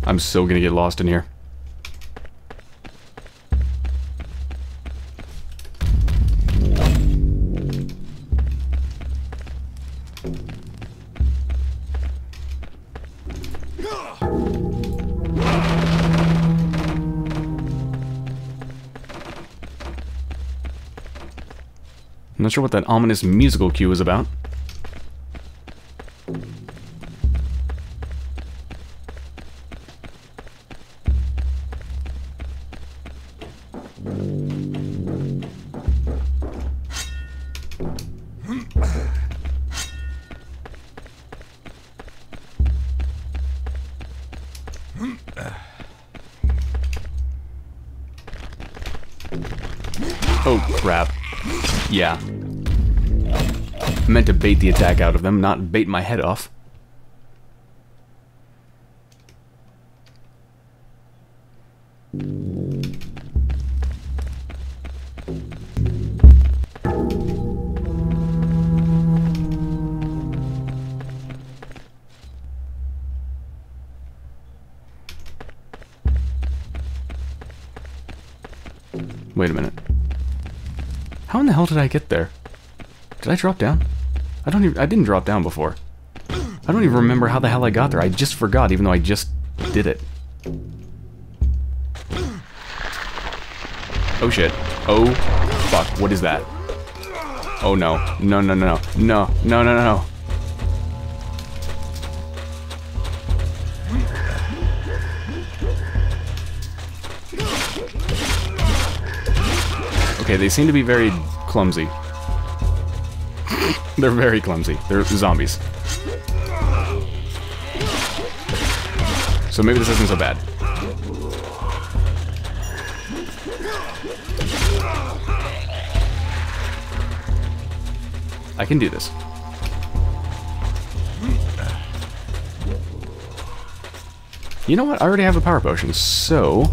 I'm so gonna get lost in here. I'm not sure what that ominous musical cue is about. Yeah. I meant to bait the attack out of them, not bait my head off. Wait a minute. How in the hell did I get there? Did I drop down? I didn't drop down before. I don't even remember how the hell I got there. I just forgot, even though I just did it. Oh shit. Oh fuck. What is that? Oh no. No, no, no, no. No, no, no, no, no. Okay, they seem to be very clumsy. They're very clumsy. They're zombies. So maybe this isn't so bad. I can do this. You know what? I already have a power potion, so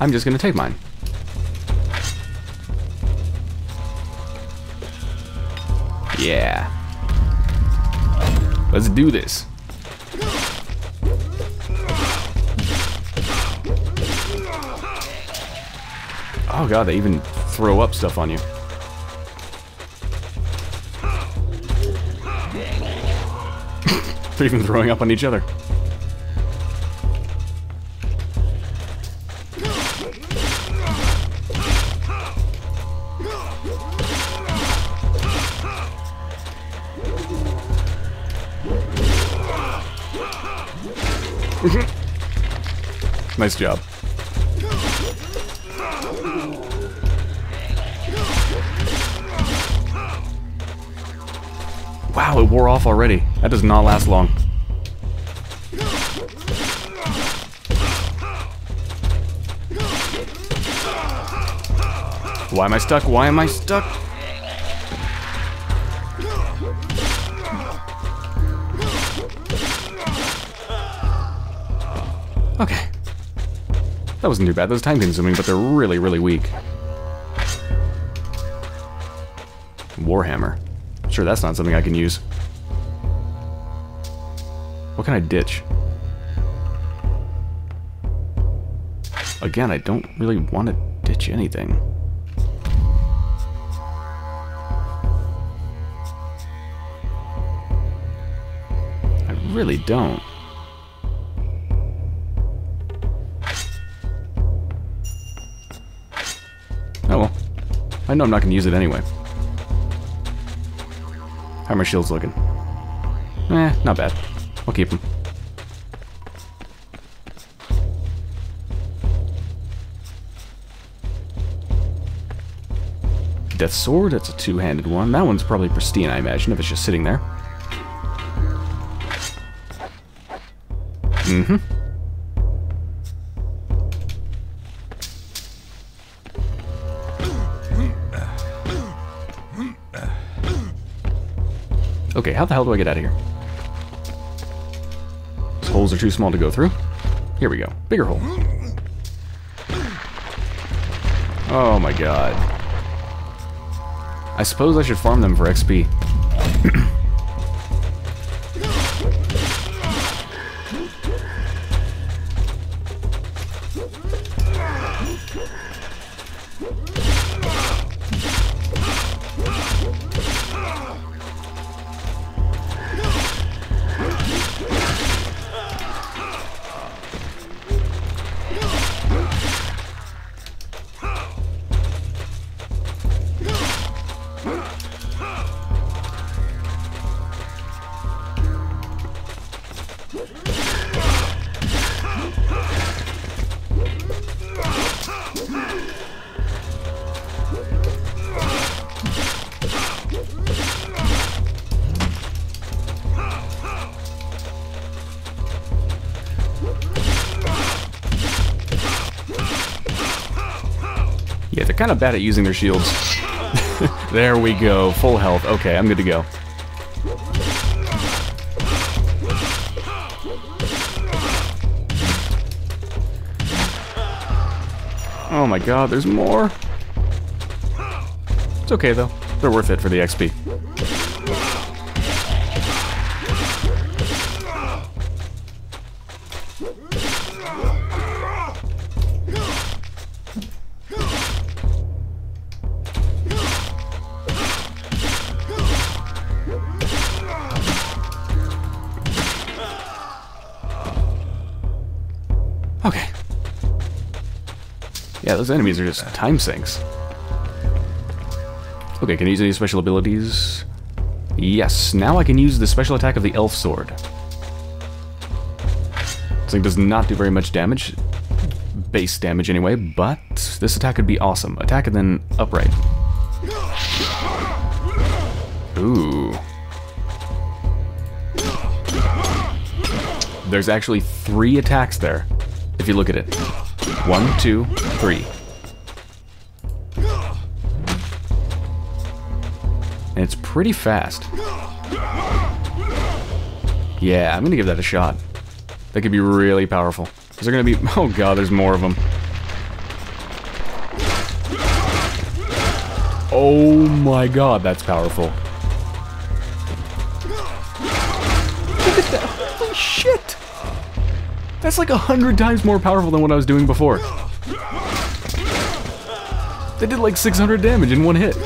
I'm just going to take mine. Yeah. Let's do this. Oh god, they even throw up stuff on you. They're even throwing up on each other. Nice job. Wow, it wore off already. That does not last long. Why am I stuck? Why am I stuck? Okay. That wasn't too bad. Those time consuming, but they're really, really weak. Warhammer. Sure, that's not something I can use. What can I ditch? Again, I don't really want to ditch anything. I really don't. Oh well. I know I'm not going to use it anyway. How are my shields looking? Eh, not bad. I'll keep them. Death sword, that's a two-handed one. That one's probably pristine, I imagine, if it's just sitting there. Mm-hmm. Okay, how the hell do I get out of here? Those holes are too small to go through. Here we go. Bigger hole. Oh my god. I suppose I should farm them for XP. Yeah, they're kind of bad at using their shields. There we go, full health. Okay, I'm good to go. Oh my god, there's more. It's okay though. They're worth it for the XP. Yeah, those enemies are just time sinks. Okay, can I use any special abilities? Yes, now I can use the special attack of the elf sword. This thing does not do very much damage. Base damage anyway, but this attack would be awesome. Attack and then upright. Ooh. There's actually 3 attacks there, if you look at it. 1, 2, 3. and it's pretty fast. Yeah, I'm gonna give that a shot. That could be really powerful. Is there gonna be... oh god, there's more of them. Oh my god, that's powerful. Look at that. Holy shit! That's like 100 times more powerful than what I was doing before. They did like 600 damage in one hit.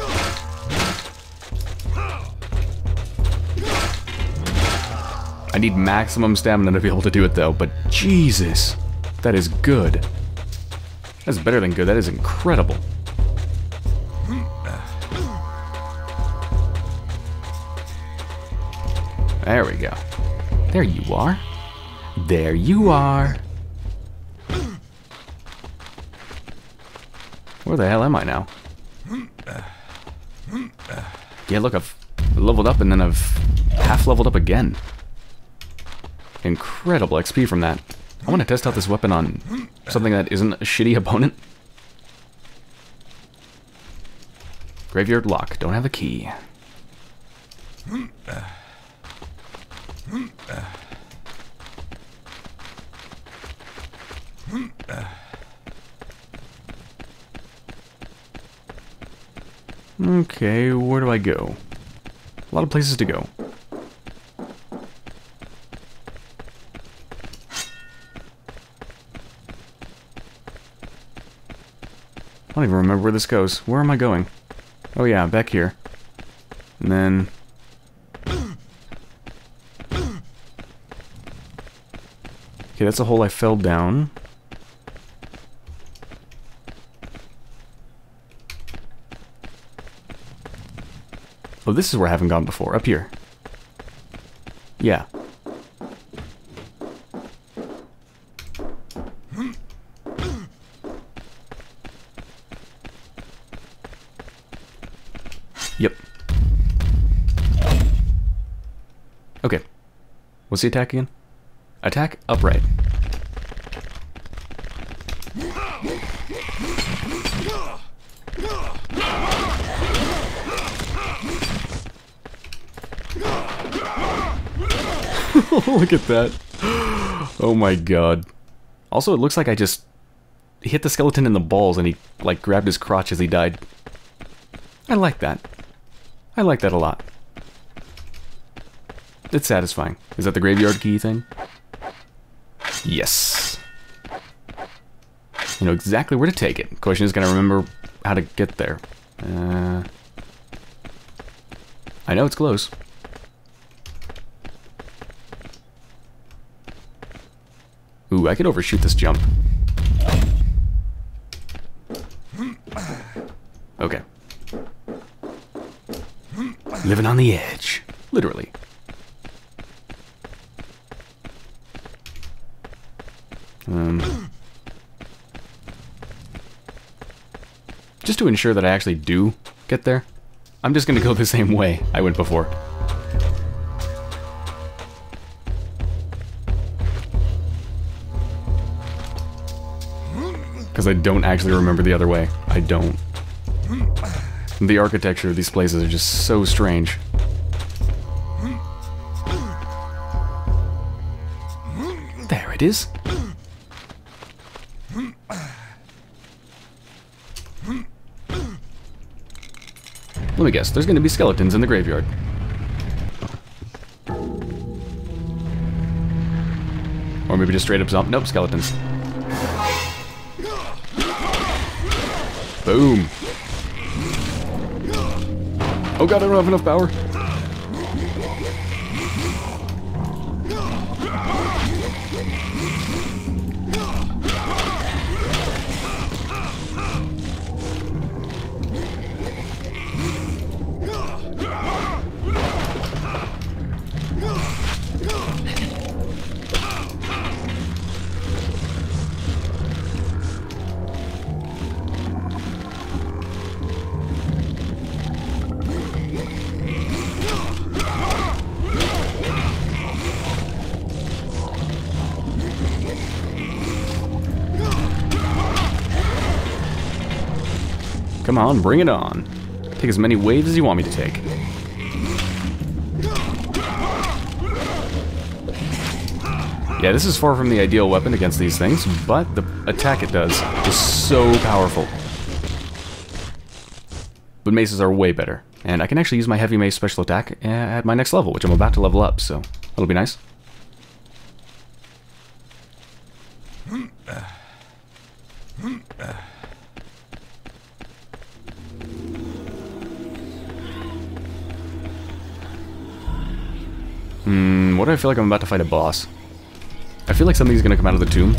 I need maximum stamina to be able to do it though, but Jesus! That is good. That's better than good, that is incredible. There we go. There you are. There you are. Where the hell am I now? Yeah, look, I've leveled up and then I've half leveled up again. Incredible XP from that. I want to test out this weapon on something that isn't a shitty opponent. Graveyard lock. Don't have a key. Okay, where do I go? A lot of places to go. I don't even remember where this goes. Where am I going? Oh yeah, back here. And then... okay, that's a hole I fell down. Oh, this is where I haven't gone before. Up here. Yeah. Yep. Okay. What's the attack again? Attack upright. Look at that. Oh my god. Also, it looks like I just hit the skeleton in the balls and he like grabbed his crotch as he died. I like that. I like that a lot. It's satisfying. Is that the graveyard key thing? Yes. I know exactly where to take it. Question is, can I remember how to get there? I know it's close. Ooh, I could overshoot this jump. Okay. Living on the edge. Literally. Just to ensure that I actually do get there, I'm just gonna go the same way I went before. Because I don't actually remember the other way. I don't. The architecture of these places are just so strange. There it is. Let me guess, there's gonna be skeletons in the graveyard. Or maybe just straight up zombie. Nope, skeletons. Boom. Oh god, I don't have enough power. Come on, bring it on. Take as many waves as you want me to take. Yeah, this is far from the ideal weapon against these things, but the attack it does is so powerful. But maces are way better. And I can actually use my heavy mace special attack at my next level, which I'm about to level up, so that'll be nice. What do I feel like I'm about to fight a boss? I feel like something's gonna come out of the tomb.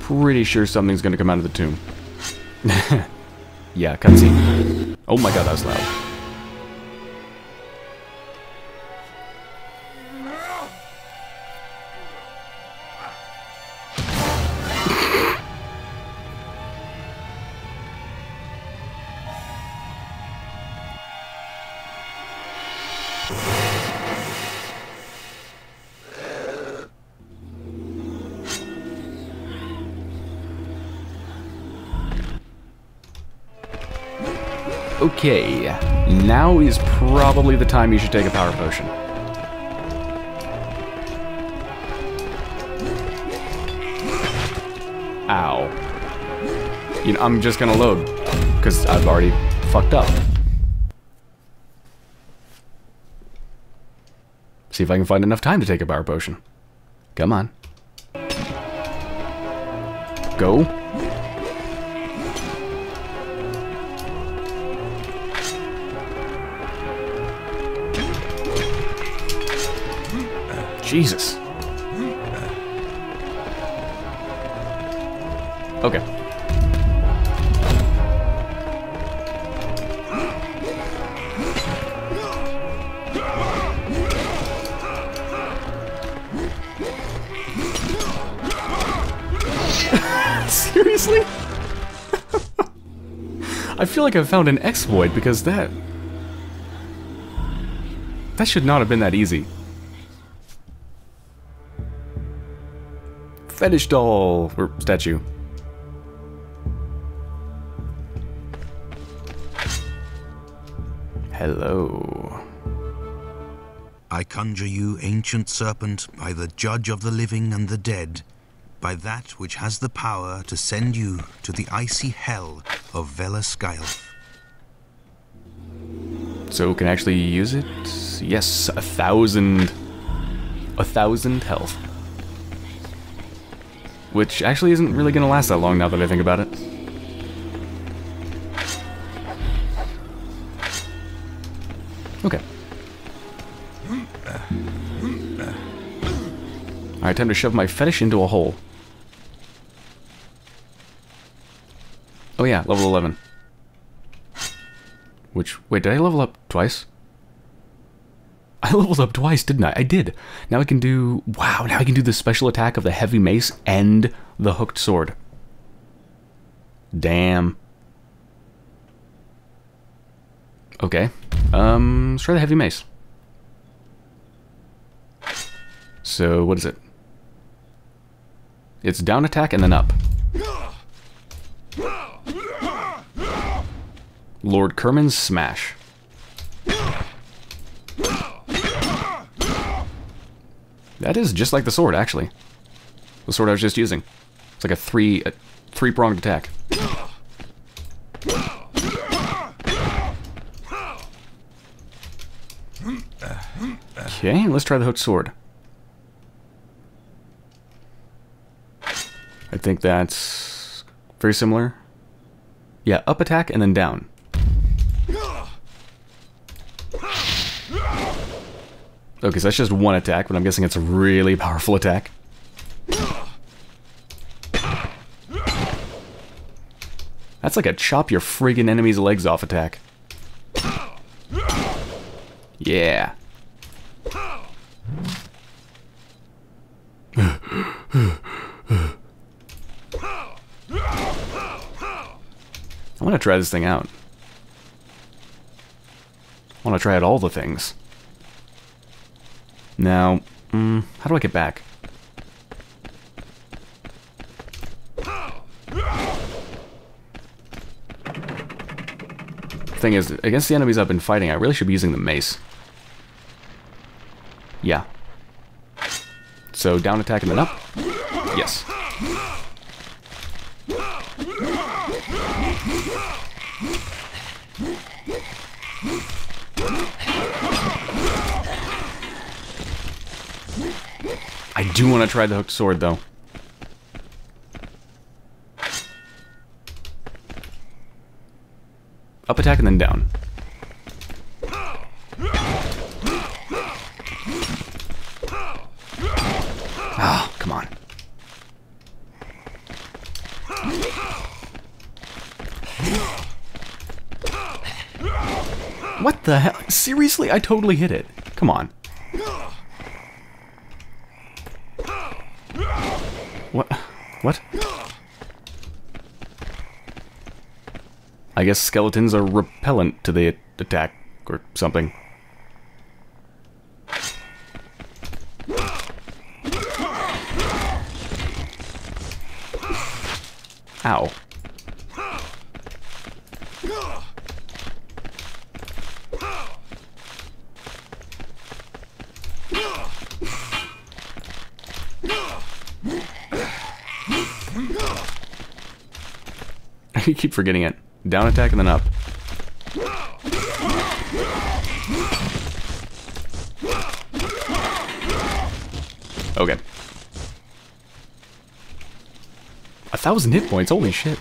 Pretty sure something's gonna come out of the tomb. Yeah, cutscene. Oh my god, that was loud. Okay, now is probably the time you should take a power potion. Ow. You know, I'm just gonna load, because I've already fucked up. See if I can find enough time to take a power potion. Come on. Go. Jesus. Okay. Seriously? I feel like I've found an exploit because that should not have been that easy. Fetish doll, or statue. Hello. I conjure you, ancient serpent, by the judge of the living and the dead, by that which has the power to send you to the icy hell of Vela Skyl. So can I actually use it? Yes, 1,000. 1,000 health. Which actually isn't really gonna last that long now that I think about it. Okay. Alright, time to shove my fetish into a hole. Oh yeah, level 11. Which, wait, did I level up twice? I leveled up twice, didn't I? I did. Now I can do... Wow, now I can do the special attack of the heavy mace and the hooked sword. Damn. Okay. Let's try the heavy mace. So, what is it? It's down attack and then up. Lord Kerman's Smash. That is just like the sword, actually. The sword I was just using. It's like a three-pronged attack. Okay, let's try the hooked sword. I think that's very similar. Yeah, up attack and then down. Okay, so that's just one attack, but I'm guessing it's a really powerful attack. That's like a chop your friggin' enemy's legs off attack. Yeah. I want to try this thing out. I want to try out all the things. Now, how do I get back? Thing is, against the enemies I've been fighting, I really should be using the mace. Yeah. So down attack and then up. Yes. I do want to try the hooked sword, though. Up attack and then down. Ah, oh, come on. What the hell? Seriously, I totally hit it. Come on. What? What? I guess skeletons are repellent to the attack, or something. Ow. I keep forgetting it. Down attack and then up. Okay. 1,000 hit points, holy shit.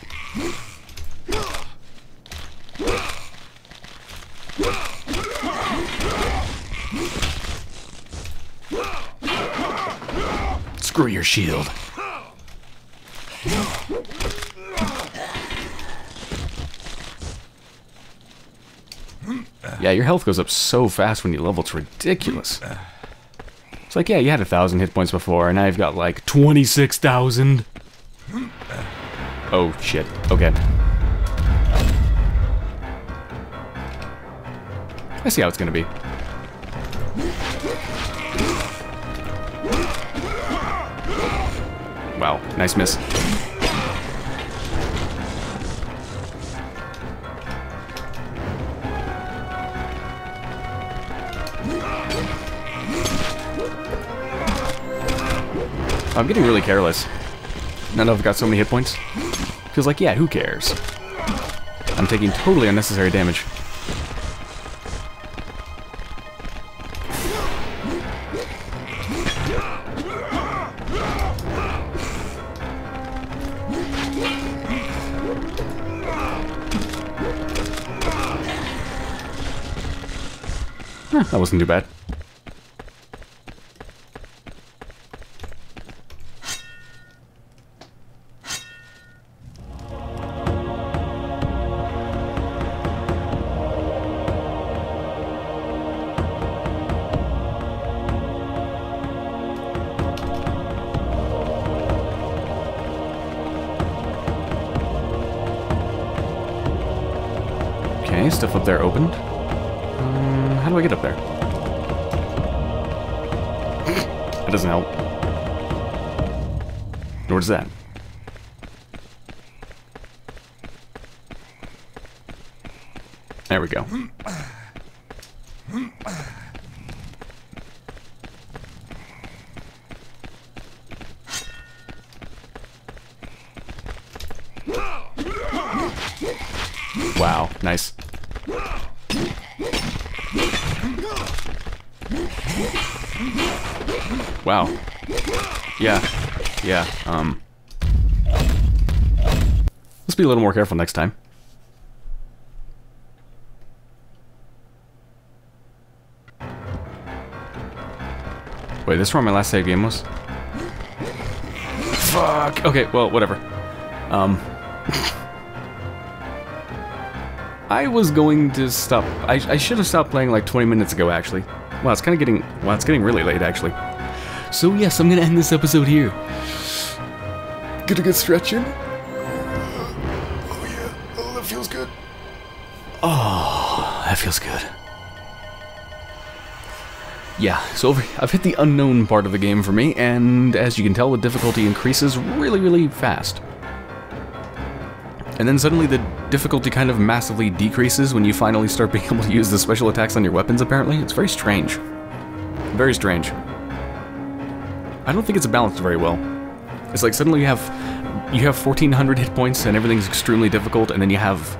Screw your shield. Yeah, your health goes up so fast when you level, it's ridiculous. It's like, yeah, you had 1,000 hit points before, and now you've got like 26,000. Oh shit, okay. I see how it's gonna be. Wow, nice miss. I'm getting really careless. Now that I've got so many hit points. Feels like, yeah, who cares? I'm taking totally unnecessary damage. Huh, that wasn't too bad. Stuff up there opened. How do I get up there? That doesn't help. Nor does that. There we go. Wow, nice. Wow. Yeah. Yeah. Let's be a little more careful next time. Wait, this is where my last save game was? Fuck! Okay, well, whatever. I was going to stop. I should have stopped playing like 20 minutes ago, actually. Wow, it's kind of getting... Wow, it's getting really late, actually. So, yes, I'm going to end this episode here. Get a good stretch in. Oh, yeah. Oh, that feels good. Oh, that feels good. Yeah, so I've hit the unknown part of the game for me, and as you can tell, the difficulty increases really, really fast. And then suddenly the difficulty kind of massively decreases when you finally start being able to use the special attacks on your weapons, apparently. It's very strange. Very strange. I don't think it's balanced very well. It's like suddenly you have 1400 hit points and everything's extremely difficult, and then you have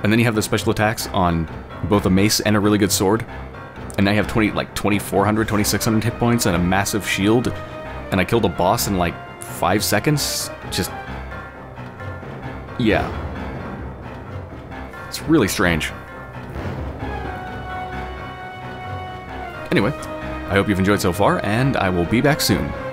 the special attacks on both a mace and a really good sword. And now you have 2400, 2600 hit points and a massive shield, and I killed a boss in like 5 seconds. Just... yeah. It's really strange. Anyway, I hope you've enjoyed so far, and I will be back soon.